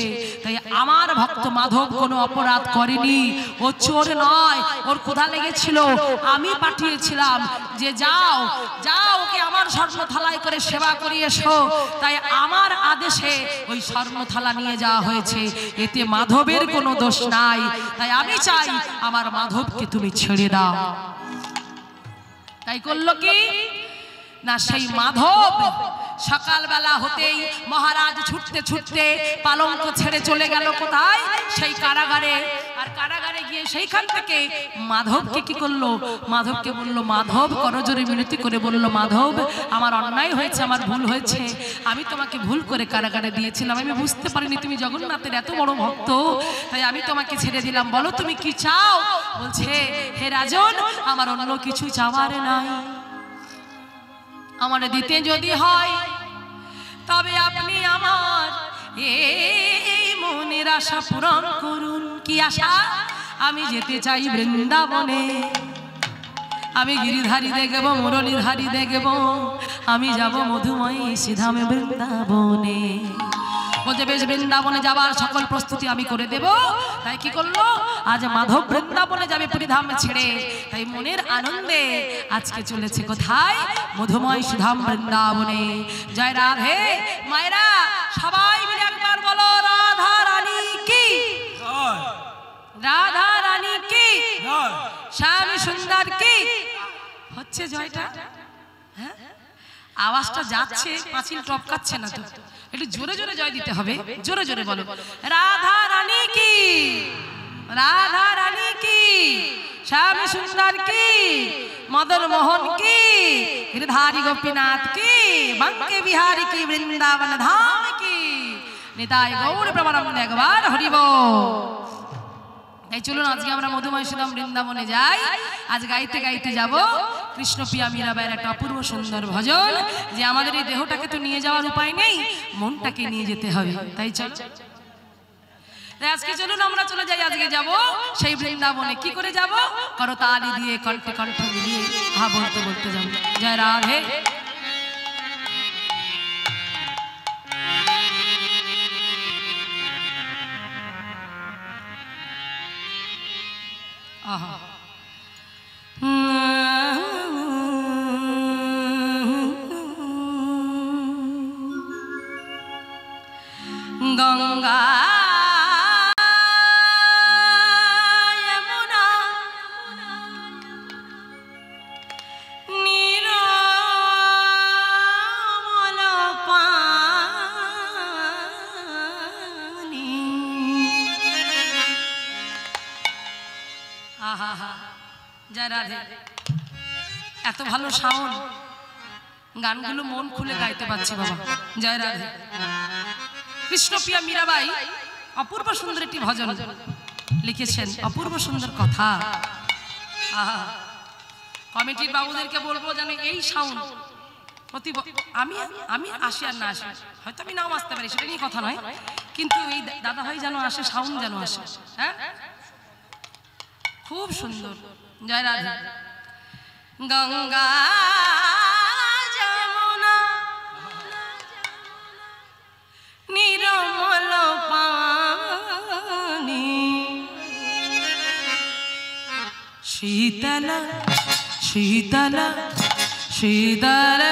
তাই আমার ভক্ত মাধব কোনো অপরাধ করেনি, ও চোর নয়, ওর ক্ষুধা লেগেছিল, আমি পাঠিয়েছিলাম যে যাও যাও ওকে আমার স্বর্ণথালায় করে সেবা করিয়ে এসো। তাই আমার আদেশে ওই স্বর্ণথালা নিয়ে যাওয়া হয়েছে, এতে মাধবের কোনো দোষ নাই। তাই আমি চাই আমার মাধবকে তুমি ছেড়ে দাও। তাই করলো কি না সেই মাধব सकाल बेला होते ही महाराज छुटते छुटते पालंक छेड़े चले गल कोथाय सेई कारागारे। और कारागारे गिये सेइखान थेके माधवके कि करलो माधवके बोललो माधव करजोरे मिनती करे बोललो माधव आमार अन्याय होयेछे आमार भूल होयेछे आमी तोमाके भूल करे कारागारे दियेछिलाम आमी बुझते पारिनि तुमि जगन्नाथेर एत बड़ो भक्त ताई आमी तोमाके छेड़े दिलाम बोलो तुमि कि चाओ बोलछे हे राजन आमार अन्य किछु चाওয়ার নাই আমার দিতে যদি হয় তবে আপনি আমার এই মনের আশা পূরণ করুন। কি আশা? আমি যেতে চাই বৃন্দাবনে, আমি গিরিধারী দেখব, মুরলীধারী দেখব, আমি যাব মধুময়ী শ্রীধামে বৃন্দাবনে। বলছে বেশ বৃন্দাবনে যাবার সকল প্রস্তুতি আমি করে দেব। তাই কি করলো আজ মাধব বৃন্দাবনে যাবে পুরীধাম ছেড়ে। তাই মনের আনন্দে আজকে চলেছে কোথায় মধুময় সুধাম বৃন্দাবনে। জয় রাধে। মায়েরা সবাই মিলে একবার বলো রাধা রানী কি জয়, রাধা রানী কি জয়, স্বামী সুন্দর কি হচ্ছে জয়টা। হ্যাঁ আওয়াজটা যাচ্ছে, পাঁচিল টপকাচ্ছে না তো, একটু জোরে জোরে জয় দিতে হবে। জোরে জোরে বলো রাধা রানী কি, রাধা রানী কি, শ্যাম সুন্দর কি, মদন মোহন কি, গিরিধারী গোপীনাথ কি, বাঙ্কে বিহারী কি, বৃন্দাবন ধাম কি, নিতাই গৌর প্রেমানন্দে একবার হরি বল। তাই চলুন আজকে আমরা মধুময় সুধাম বৃন্দাবনে যাই। আজ গাইতে গাইতে যাব কৃষ্ণপ্রিয়া মীরাবাইয়ের একটা অপূর্ব সুন্দর ভজন, যে আমাদের এই দেহটাকে তো নিয়ে যাওয়ার উপায় নেই, মনটাকে নিয়ে যেতে হবে। তাই চল আজকে চলুন আমরা চলে যাই, আজকে যাব সেই বৃন্দাবনে। কি করে যাব? করতালি দিয়ে কণ্ঠে কণ্ঠ মিলিয়ে হা বলতে বলতে যাব। জয় রাধে। गंगा यमुना निर्मल पानी आहा हा जय राधे। এত ভালো সাউন্ড, গানগুলো মন খুলে গাইতে পারছি বাবা। জয় রাধে। कृष्णप्रिया मीराबाई अपूर्व सुंदर एक भजन लिखे अपूर्व सुंदर कथा कमिटी बाबूदेर के बोलबो जाने यही साउंड प्रति आमी आमी आशी आर ना आशी হয়তো আমি নাও আসতে পারি সেটা নিয়ে কথা নয় কিন্তু এই দাদা ভাই জানো আসে সাউন্ড জানো আসে হ্যাঁ খুব সুন্দর জয় রাধা গঙ্গা যমুনা নির্মল পানি শীতল শীতল শীতল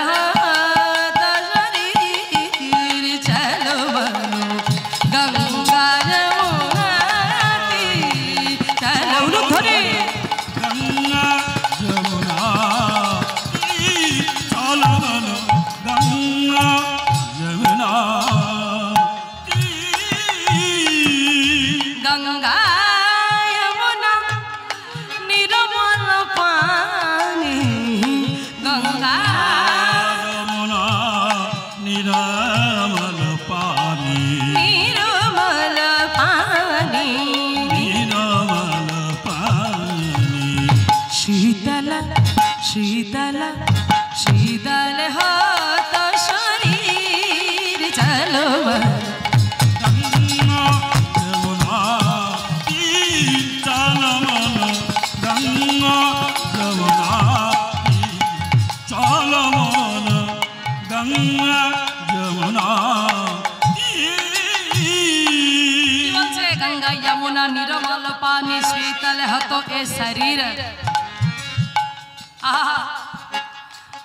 शरीर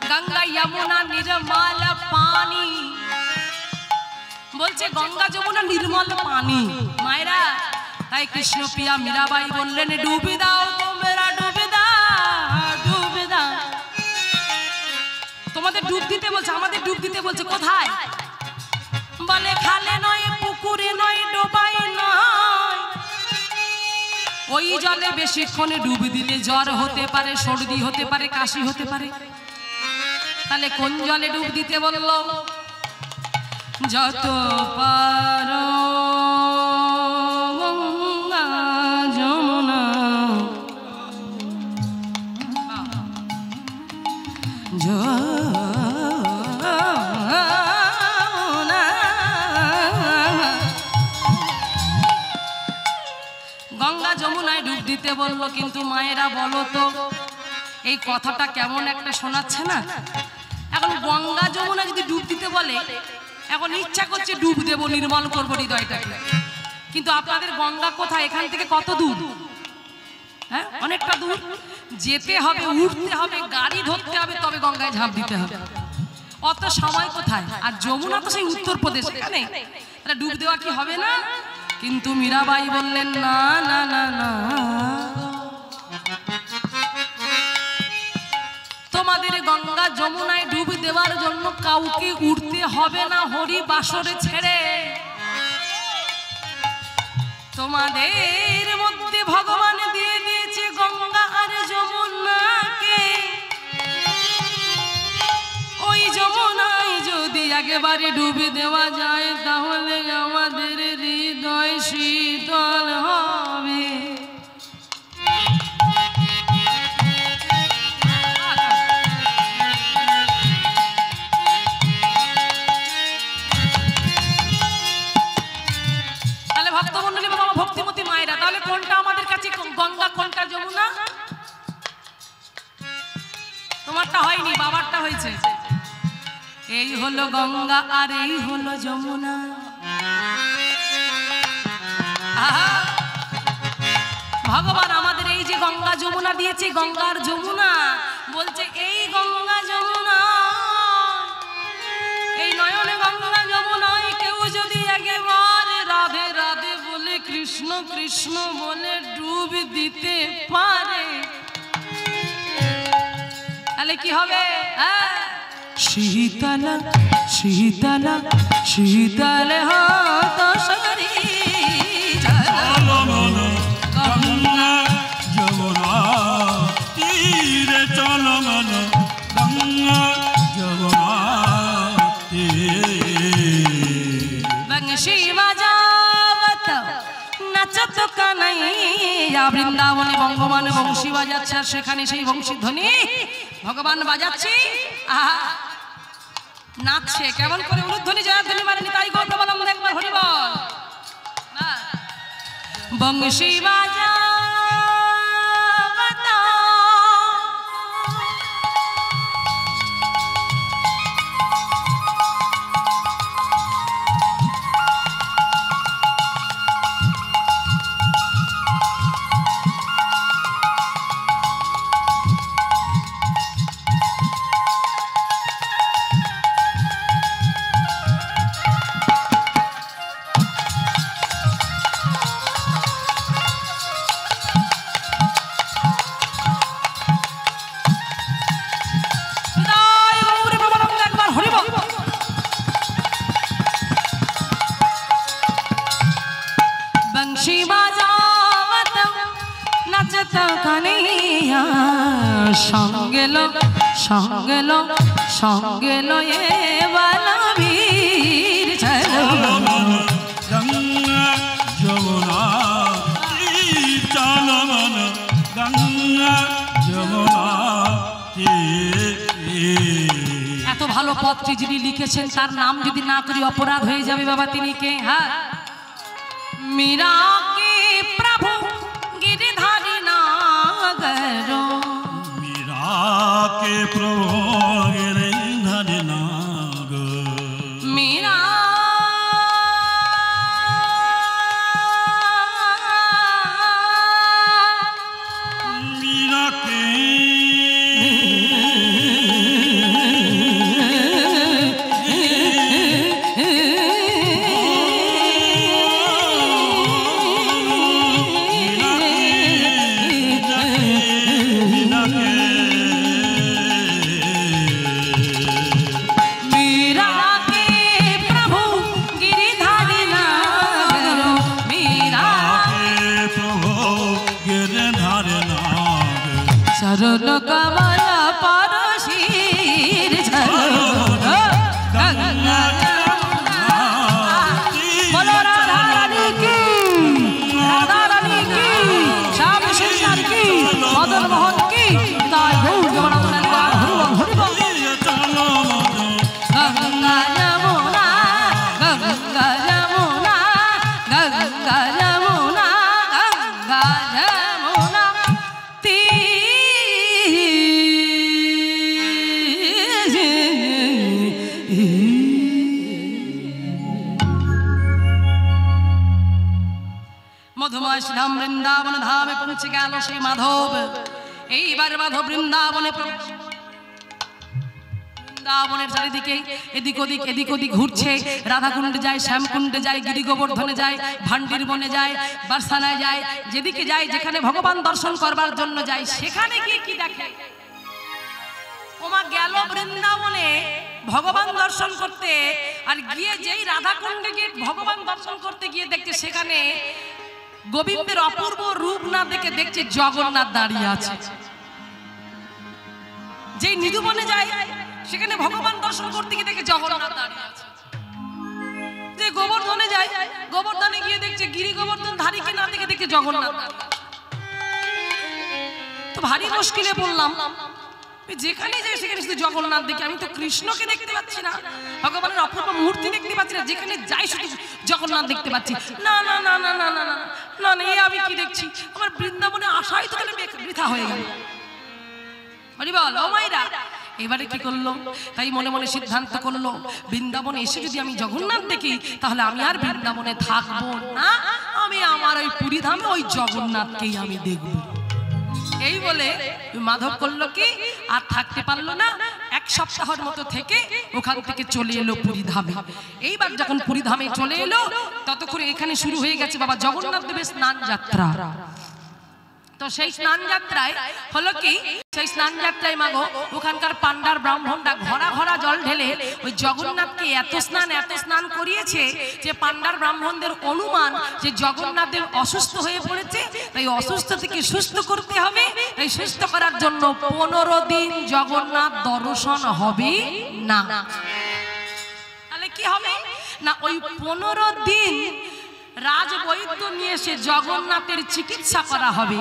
गंगा यमुना निर्मल पानी बोलते गंगा यमुना निर्मल पानी मायरा ताई कृष्ण प्रिया मीराबाई बोलें डूबी दाओ तुम्हारा डूबी दाओ तुम्हारे डूब दीते बोलते कोथाय बोले खाले नय पुकुरे नय डोबाई ওই জলে বেশিক্ষণে ডুব দিলে জ্বর হতে পারে সর্দি হতে পারে কাশি হতে পারে তাহলে কোন জলে ডুব দিতে বলল যত পারো গঙ্গা যমুনা बोलो किन्तु मायरा बोलो तो ये कथाटा केमन एकटा शोनाच्छे ना एखन गंगा जमुना यदि डूब दिते बोले एखन इच्छा करछे डूब देब निर्मल करब हृदयटाके किन्तु आपनादेर गंगा कोथाय एखान थेके कत दूर हाँ अनेकटा दूर जेते होबे उठते होबे गाड़ी धरते होबे तबे गंगाय झाँप दिते होबे अत समय कोथाय आर जमुना तो सेई उत्तर प्रदेश एखाने ताहले डूब देवा कि होबे ना किन्तु मीराबाई बोलें ना ना ना ना तुम्हारे गंगा जमुना डूब देवार जन्य काउके उड़ते हबे ना हरि बासरे छेड़े तुम्हादेर मध्य भगवान दिए दिए गंगा और जमुना के ओई जमुना यदि आगे बारे डूब देवा जाए ताहले आमादेर हृदय शीतल हबे गंगा और हलो जमुना भगवान गंगा जमुना दिए गंगार जमुना बोलते गंगा जमुना नयने गंगा जमुना क्यों जदि आगे बारे राधे राधे बोले कृष्ण कृष्ण बोले डूब दीते पारे ताहले कि होबे शीतल शीतल शीतल हाथ शरीर गंगा जमुना तीर चल मन गंगा जमुना तीर नाचत कन्हैया वृंदावने भगवान बंशी बजाच्छे सेखाने सेई बंशी ध्वनि भगवान बजाच्छे आहा नाचछे केमन करे उरुध्वनि जयध्वनि माने निताई गौर प्रबलम देखबार हरि बोल ना बंशी बाजा संगेलो संगेलो ये वाला भीर चलो गंगा जमुना चलो मन गंगा जमुना एतो भालो पत्री जिनि लिखेछेन तार नाम यदि ना करी अपराध हो जाबे बाबा तिनि के हां मीरा के प्रभु गिरिधारी नागरो के प्रभु गिरिधारी नागर मीरा मीरा के वृंदावन धामे पहुंच गल से माधव एबार माधव वृंदावने वृंदावनेर चारिदिके एदिक ओदिक एदिक ओदिक घुरछे राधाकुंडे जाए श्यामकुंडे जाए गिरि गोवर्धने जाए भांडिर बने जाए बरसाना जाए जेदिके जाए जेखाने भगवान दर्शन करबार जन्य जाए सेखाने गिये कि देखे ओमा गल वृंदावने भगवान दर्शन करते और गिये जेई राधाकुंडे गिये भगवान दर्शन करते गिये देखते सेखाने गोविंदेर अपूर्व रूप ना देखे देखछे जगन्नाथ दाड़िये आछे जेई निधुबने जाए सेखाने भगवान दर्शन करते गिये देखे जगन्नाथ दाड़िये आछे जे गोवर्धने जाए गोवर्धने गिये देखछे गिरि गोवर्धन धारीके ना देखे देखे जगन्नाथ तो भारी मुश्किले बोललाम जेखाने जाए सेखाने शुधु जगन्नाथ देखि आमि तो कृष्णके देखते पाচ্ছি না भगवाনের অপূর্ব মূর্তি দেখতে পাচ্ছি না যেখানে যাই শুধু জগন্নাথ দেখতে পাচ্ছি না না না না না না না না এই আমি কি দেখছি আমার বৃন্দাবনে আশাই তো তাহলে বৃথা হয়ে গেল হরি বল ও মাইরা এবারে কি করলো তাই মনে মনে সিদ্ধান্ত করলো বৃন্দাবনে এসে যদি আমি জগন্নাথ দেখি তাহলে আমি আর বৃন্দাবনে থাকব না আমি আমার ওই পুরী ধামে ওই জগন্নাথকেই আমি দেখব এই বলে মাধব করলো কি আর থাকতে পারলো না এক সপ্তাহর মতো থেকে ওখান থেকে চলে এলো পুরী ধামে এইবার যখন পুরী ধামে চলে এলো ততক্ষণে এখানে শুরু হয়ে গেছে বাবা জগন্নাথ দেবের স্নান যাত্রা তো সেই স্নান যাত্রায় হলো কি সেই স্নান যাত্রায় মাগো ওখানকার পান্ডার ব্রাহ্মণরা ঘোড়া ঘোড়া জল ঢেলে ওই জগন্নাথকে এত স্নান করিয়েছে যে পান্ডার ব্রাহ্মণদের অনুমান যে জগন্নাথের অসুস্থ হয়ে পড়েছে তাই অসুস্থ থেকে সুস্থ করতে হবে তাই সুস্থ করার জন্য ১৫ দিন জগন্নাথ দর্শন হবে না তাহলে কি হবে না ওই ১৫ দিন राजवैद्य निये से जगन्नाथेर चिकित्सा करा हबे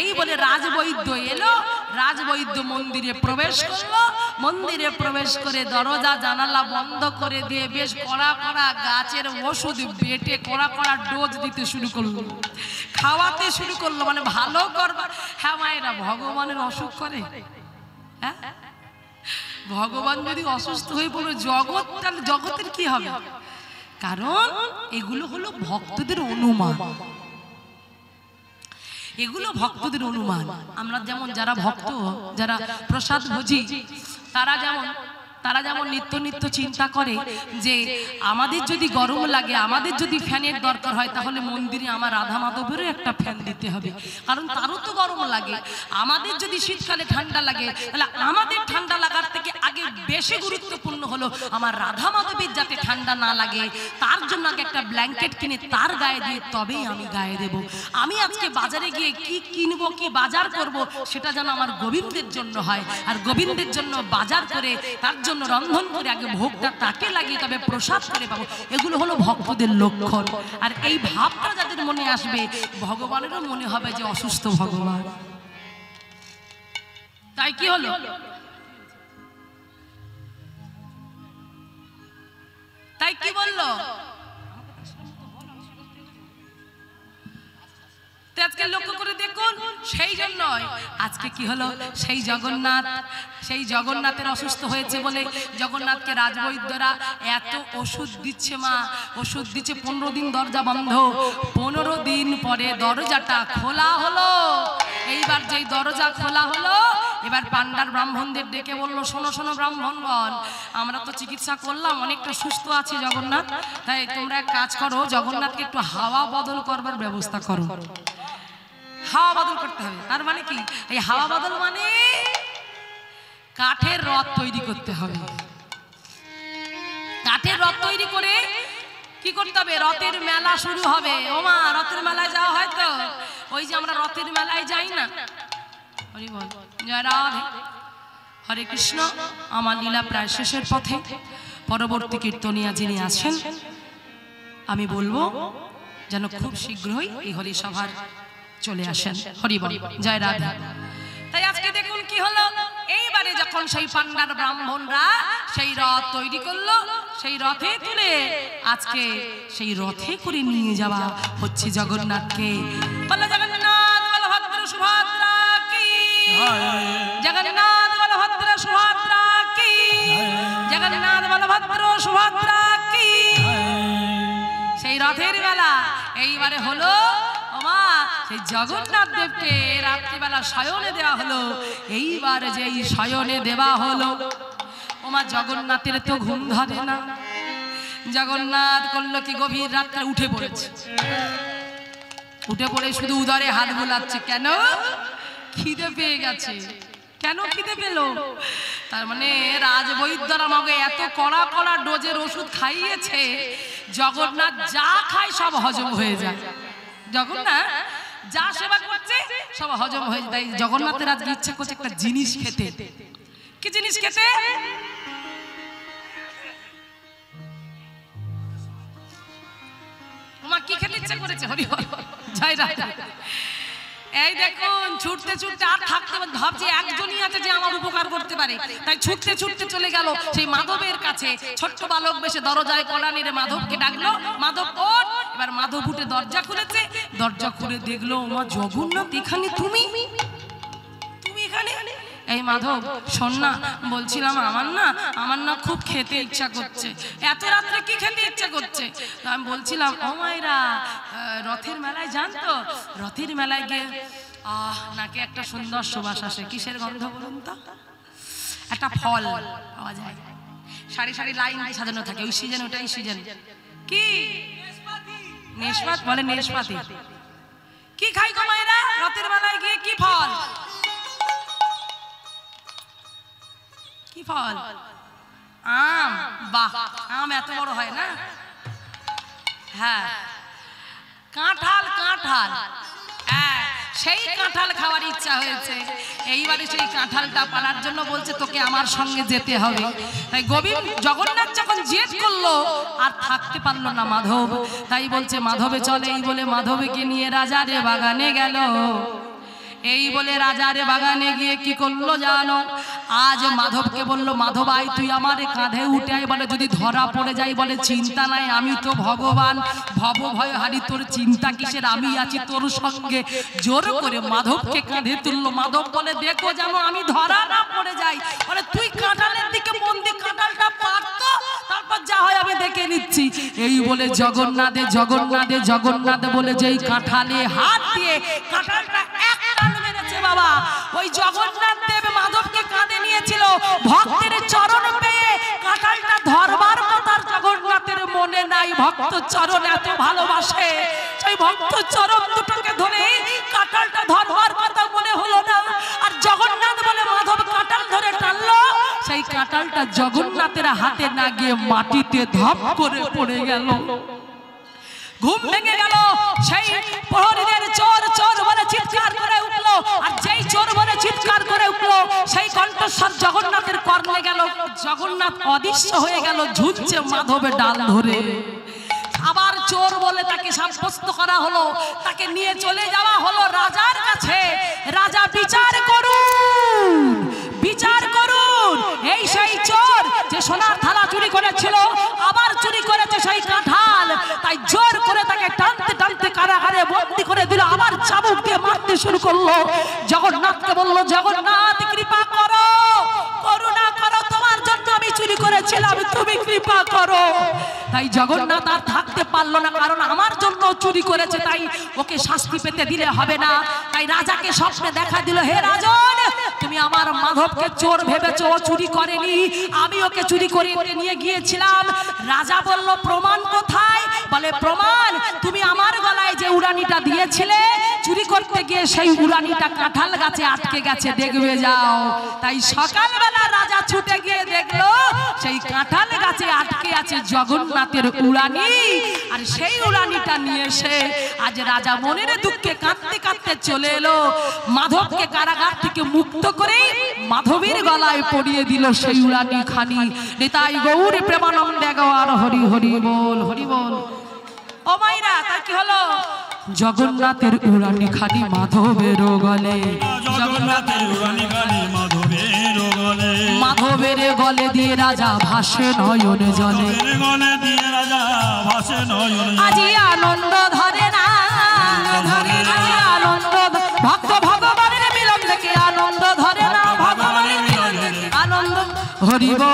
एई बोले राजवैद्य एलो। राजवैद्य मंदिरे प्रवेश करलो। मंदिरे प्रवेश करे दरजा जानाला बंध करे दिए बेश कड़ा कड़ा गाछेर ओषुध बेटे कड़ा कड़ा डोज दिते शुरू करलो, खावाते शुरू करलो, माने भालो करबार। हाँ मायरा भगवानेर असुख करे, हाँ भगवान यदि असुस्थ हये पड़े जगत ताहले जगतेर की हबे? कारण एगुलो हलो भक्तदेर अनुमान, एगुलो भक्तदेर अनुमान। आमरा जेमन जारा भक्त जारा प्रसाद भोजी तारा जेमन नित्य नित्य चिंता करे जे आमादेर जदि गरम लागे आमादेर जदि फैनेर दरकार हय ताहले मंदिरे आमार राधा माधवेरও একটা ফ্যান দিতে হবে, কারণ তারও তো গরম লাগে। आमादेर जदि शीतकाले ঠান্ডা লাগে তাহলে आमादेर ঠান্ডা লাগার থেকে আগে বেশি গুরুত্বপূর্ণ হলো আমার রাধা মাধবের যাতে ঠান্ডা না লাগে তার জন্য আগে একটা ব্ল্যাঙ্কেট কিনে তার গায়ে দিয়ে তবেই আমি গায়ে দেব। আমি আজকে বাজারে গিয়ে কি কিনবো কি বাজার করব সেটা যেন আমার গোবিন্দের জন্য হয়, আর গোবিন্দের জন্য বাজার করে তার रंधन कर आगे भोगटा ताके लागिए तबे प्रसाद करे पाबो। एगुलो हलो भक्तदेर लक्षण। और एई भावटा जादेर मने आसबे भगवानेरও मने हबे जे असुस्थ भगवान। ताई कि हलो ताई कि बोललो আজকে লক্ষ্য করে দেখুন। সেই জন্যই আজকে কি হলো, সেই জগন্নাথের অসুস্থ হয়েছে বলে জগন্নাথকে রাজবৈদ্যরা এত ওষুধ দিচ্ছে। মা ওষুধ দিচ্ছে 15 দিন দরজা বন্ধ। 15 দিন পরে দরজাটা খোলা হলো। এইবার যেই দরজা খোলা হলো এবার পান্ডার ব্রাহ্মণদের ডেকে বললো, শোনো শোনো ব্রাহ্মণগণ, আমরা তো চিকিৎসা করলাম, অনেকটা সুস্থ আছে জগন্নাথ, তাই তোমরা এক কাজ করো জগন্নাথকে একটু হাওয়া বদল করবার ব্যবস্থা করো। হাওয়া বদল করতে হবে, তার মানে কি? এই হাওয়া বদল মানে কাঠের রথ তৈরি করতে হবে। কাঠের রথ তৈরি করে কি করতে হবে? রথের মেলা শুরু হবে। ও মা, রথের মেলায় যাওয়া হয় তো? ওই যে আমরা রথের মেলায় যাই না। হরি বল, জয় রাধে, হরে কৃষ্ণ। আমার লীলা প্রায় শেষের পথে। পরবর্তী কীর্তনিয়া যিনি আছেন আমি বলবো যেন খুব শীঘ্রই এই হরি সভার চলে আসেন। হরি বল, জয় রাধা। তাই আজকে দেখুন কি হলো, এইবারে যখন সেই পান্ডার ব্রাহ্মণরা সেই রথ তৈরি করলো, সেই রথে তুলে আজকে সেই রথে করে নিয়ে যাওয়া হচ্ছে জগন্নাথকে। বলো জগন্নাথ বলভদ্র সুভদ্রা কি জগন্নাথ বলভদ্র সুভদ্রা কি জগন্নাথ বলভদ্র সুভদ্রা কি। সেই রথের বেলা এইবারে হলো জগন্নাথ দেবকে রাত্রিবেলা শয়নে দেওয়া হলো। এইবার যেই শয়নে দেওয়া হলো, ওমা জগন্নাথের তো ঘুম ধরে না। জগন্নাথ করলো কি, গভীর রাত্রে উঠে পড়েছে। উঠে পড়ে শুধু উদরে হাত বোলাচ্ছে। কেন? খিদে পেয়ে গেছে। কেন খিদে পেল? তার মানে রাজবৈদ্যরা আমাকে এত কড়া কড়া ডোজের ওষুধ খাইয়েছে, জগন্নাথ যা খায় সব হজম হয়ে যায়। জগন্নাথ যা সেবা করছে সব হজম হয়ে যায়। জগন্নাথের আজকে ইচ্ছা করছে একটা জিনিস খেতে। কি জিনিস খেতে? কি খেতে ইচ্ছা করেছে? হরি হরি, জয় রাধা। এই দেখুন ছুটতে ছুটতে আর থাকতে ভাবছে একজনই আছে যে আমার উপকার করতে পারে। তাই ছুটতে ছুটতে চলে গেল সেই মাধবের কাছে। ছোট্ট বালক বেশে দরজায় কড়া নেড়ে মাধবকে ডাকলো, মাধব ওঠ। এবার মাধব উঠে দরজা খুলেছে। দরজা খুলে দেখলো, ওমা জগন্নাথ এখানে, তুমি এখানে। এই মাধব শোন না, বলছিলাম আমার না খুব খেতে ইচ্ছা করছে। এত রাত্রে কি খেতে ইচ্ছা করছে? আমি বলছিলাম ও মায়েরা, রথের মেলায় যান তো, রথের মেলায় গিয়ে নাকি একটা সুন্দর সুবাস আসে। কিসের গন্ধ বলুন তো? একটা ফল পাওয়া যায়, সারি সারি লাইন সাজানো থাকে, ওই সিজন, ওটাই সিজন। কি নেশপাত বলে? নেশপাতি। কি খাই গো মায়েরা রথের মেলায় গিয়ে? কি ফল? কি ফল? আম। বাহ, আম এত বড় হয় না। হ্যাঁ, কাঁঠাল। কাঁঠাল, হ্যাঁ সেই কাঁঠাল খাওয়ার ইচ্ছা হয়েছে। এইবারে সেই কাঁঠালটা পালার জন্য বলছে তোকে আমার সঙ্গে যেতে হবে। তাই গোবিন্দ জগন্নাথ যখন জেদ করলো আর থাকতে পারল না মাধব, তাই বলছে মাধবে চলে। এই বলে মাধবকে নিয়ে রাজা রে বাগানে গেল। এই বলে রাজার বাগানে গিয়ে কি করলো জানো, আজ মাধবকে বললো মাধব আয় তুই আমার কাঁধে উঠে আয়, বলে যদি ধরা পড়ে যাই বলে চিন্তা নাই আমি তো ভগবান, ভব ভয় হারি তোর চিন্তা কিসের, আমি আছি তোর সঙ্গে। জোর করে মাধবকে কাঁধে তুললো। মাধব বলে দেখো জানো আমি ধরা না পড়ে যাই, বলে তুই কাঁঠালের দিকে বন্দি, কাঁঠালটা পারতো তারপর যা হয় আমি দেখে নিচ্ছি। এই বলে জগন্নাথে জগন্নাথে জগন্নাথ বলে যেই কাঁঠালে হাত দিয়ে কাঁঠালটা বাবা ওই জগন্নাথ দেব মাধবকে কাঁধে নিয়েছিল, ভক্তের চরণ পেয়ে কাঁঠালটা ধরবার কথা জগন্নাথের মনে নাই। ভক্ত চরণ এত ভালোবাসে, সেই ভক্ত চরণ দুটোকে ধরে কাঁঠালটা ধরবার কথা মনে হলো না। আর জগন্নাথ বলে মাধব কাঁঠাল ধরে টানলো, সেই কাঁঠালটা জগন্নাথের হাতে না গিয়ে মাটিতে ধপ করে পড়ে গেল। ঘুম ভেঙে গেল। সেই প্রহরীদের চোর চোর বলে চিৎকার করে উঠলো, আর যেই চোর বলে চিৎকার করে উঠলো সেই কণ্ঠস্বর জগন্নাথের কর্ণে গেল। জগন্নাথ অদৃশ্য হয়ে গেল, ঝুঁকছে মাধবে ডাল ধরে। আবার চোর বলে তাকে সাব্যস্ত করা হলো, তাকে নিয়ে চলে যাওয়া হলো রাজার কাছে। রাজা বিচার করুন, বিচার করুন, এই সেই চোর যে সোনার থালা চুরি করেছিল, আবার চুরি করেছে সেই কাঁঠাল। তাই জোর করে তাকে টানতে টানতে কারাগারে বন্দী করে দিল, আবার চাবুক দিয়ে মারতে শুরু করলো। জগন্নাথকে বললো জগন্নাথ কৃপা করো, করুণা করো, তোমার জন্য আমি চুরি করেছিলাম, তুমি কৃপা করো। তাই জগন্নাথ আর থাকতে পারলো না, কারণ আমার জন্য চুরি করেছে, তাই ওকে শাস্তি পেতে দিলে হবে না। তাই রাজাকে স্বপ্নে দেখা দিল, হে রাজন তুমি আমার মাধবকে চোর ভেবেছো, ও চুরি করেনি, আমি ওকে চুরি করে নিয়ে গিয়েছিলাম। রাজা বলল প্রমাণ কোথায়, বলে প্রমাণ তুমি আমার গলায় যে উড়ানিটা দিয়েছিলে চুরি করতে গিয়ে সেই উড়ানিটা কাঁঠাল গাছে আটকে গেছে, দেখবে যাও। তাই সকালবেলা রাজা ছুটে গিয়ে দেখলো সেই কাঁঠাল গাছে আটকে আছে জগন্নাথের উড়ানি, আর সেই উড়ানিটা নিয়ে এসে আজ রাজা মনের দুঃখে কাঁদতে কাঁদতে চলে এলো। মাধবকে কারাগার থেকে মুক্ত করে মাধবের গলায় পরিয়ে দিল সেই উড়ানি খানি। নিতাই গৌর প্রেমানন্দ আর হরি হরি বল, হরি বল। ও মাইরা তা কি হলো, জগন্নাথের উড়ানি খানি মাধবের গলে, জগন্নাথের উড়ানি খানি মাধবের গলে, মাধবের গলে দিয়ে রাজা ভাসে নয়ন জলে, গলে দিয়ে রাজা ভাসে নয়ন জলে। আজি আনন্দ ধরে না ধরে না আনন্দ, ভক্ত ভগবানের মিলন দেখে আনন্দ ধরে না, ভগবানের মিলন দেখে আনন্দ। হরি বল।